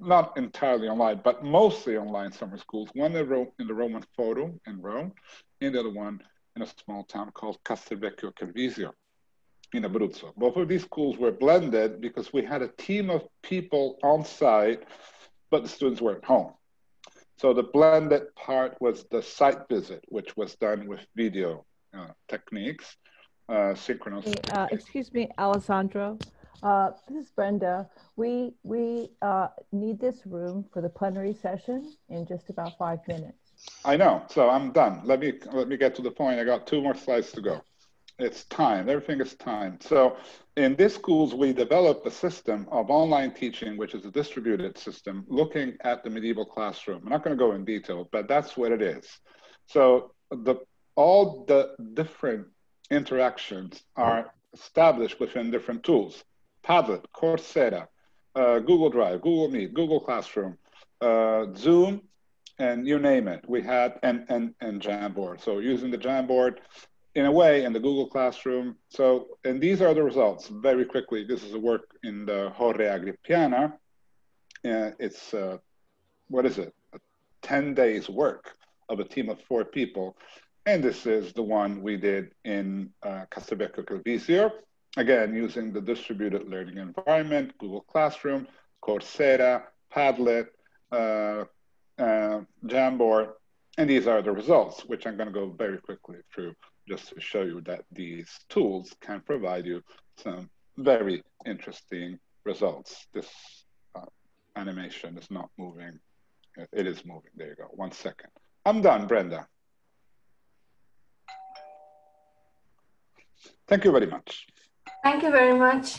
not entirely online, but mostly online summer schools, one in the Roman Forum in Rome, and the other one in a small town called Castelvecchio Calvisio in Abruzzo. Both of these schools were blended because we had a team of people on site, but the students were at home. So the blended part was the site visit, which was done with video techniques, synchronous. Excuse me, Alessandro. This is Brenda. We need this room for the plenary session in just about 5 minutes. I know, so I'm done. Let me get to the point. I got two more slides to go. It's time. Everything is time. So in these schools, we developed a system of online teaching, which is a distributed system, looking at the medieval classroom. I'm not going to go in detail, but that's what it is. So all the different interactions are established within different tools. Padlet, Coursera, Google Drive, Google Meet, Google Classroom, Zoom, and you name it. We had, and Jamboard. So using the Jamboard, in a way, in the Google Classroom. So, and these are the results very quickly. This is a work in the Jorge Agrippiana. It's, what is it? A 10 days work of a team of 4 people. And this is the one we did in Castelvecchio Calvisio. Again, using the distributed learning environment, Google Classroom, Coursera, Padlet, Jamboard. And these are the results, which I'm gonna go very quickly through, just to show you that these tools can provide you some very interesting results. This animation is not moving. It is moving. There you go. 1 second. I'm done, Brenda. Thank you very much. Thank you very much.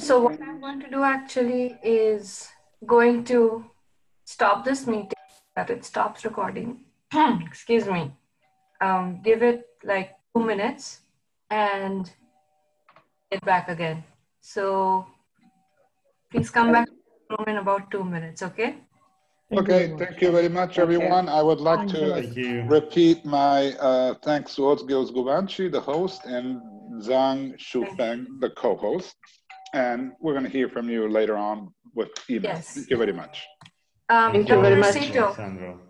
So what I'm going to do actually is going to stop this meeting, that it stops recording. Excuse me. Give it like 2 minutes and get back again. So please come back to the room in about 2 minutes, okay? Okay, thank you very much, everyone. Okay. I would like to repeat my thanks to Özge Özkuvancı, the host, and Zhang Shufeng, the co-host. And we're going to hear from you later on with email. Yes. Thank you very much. Thank you very much, Alessandro.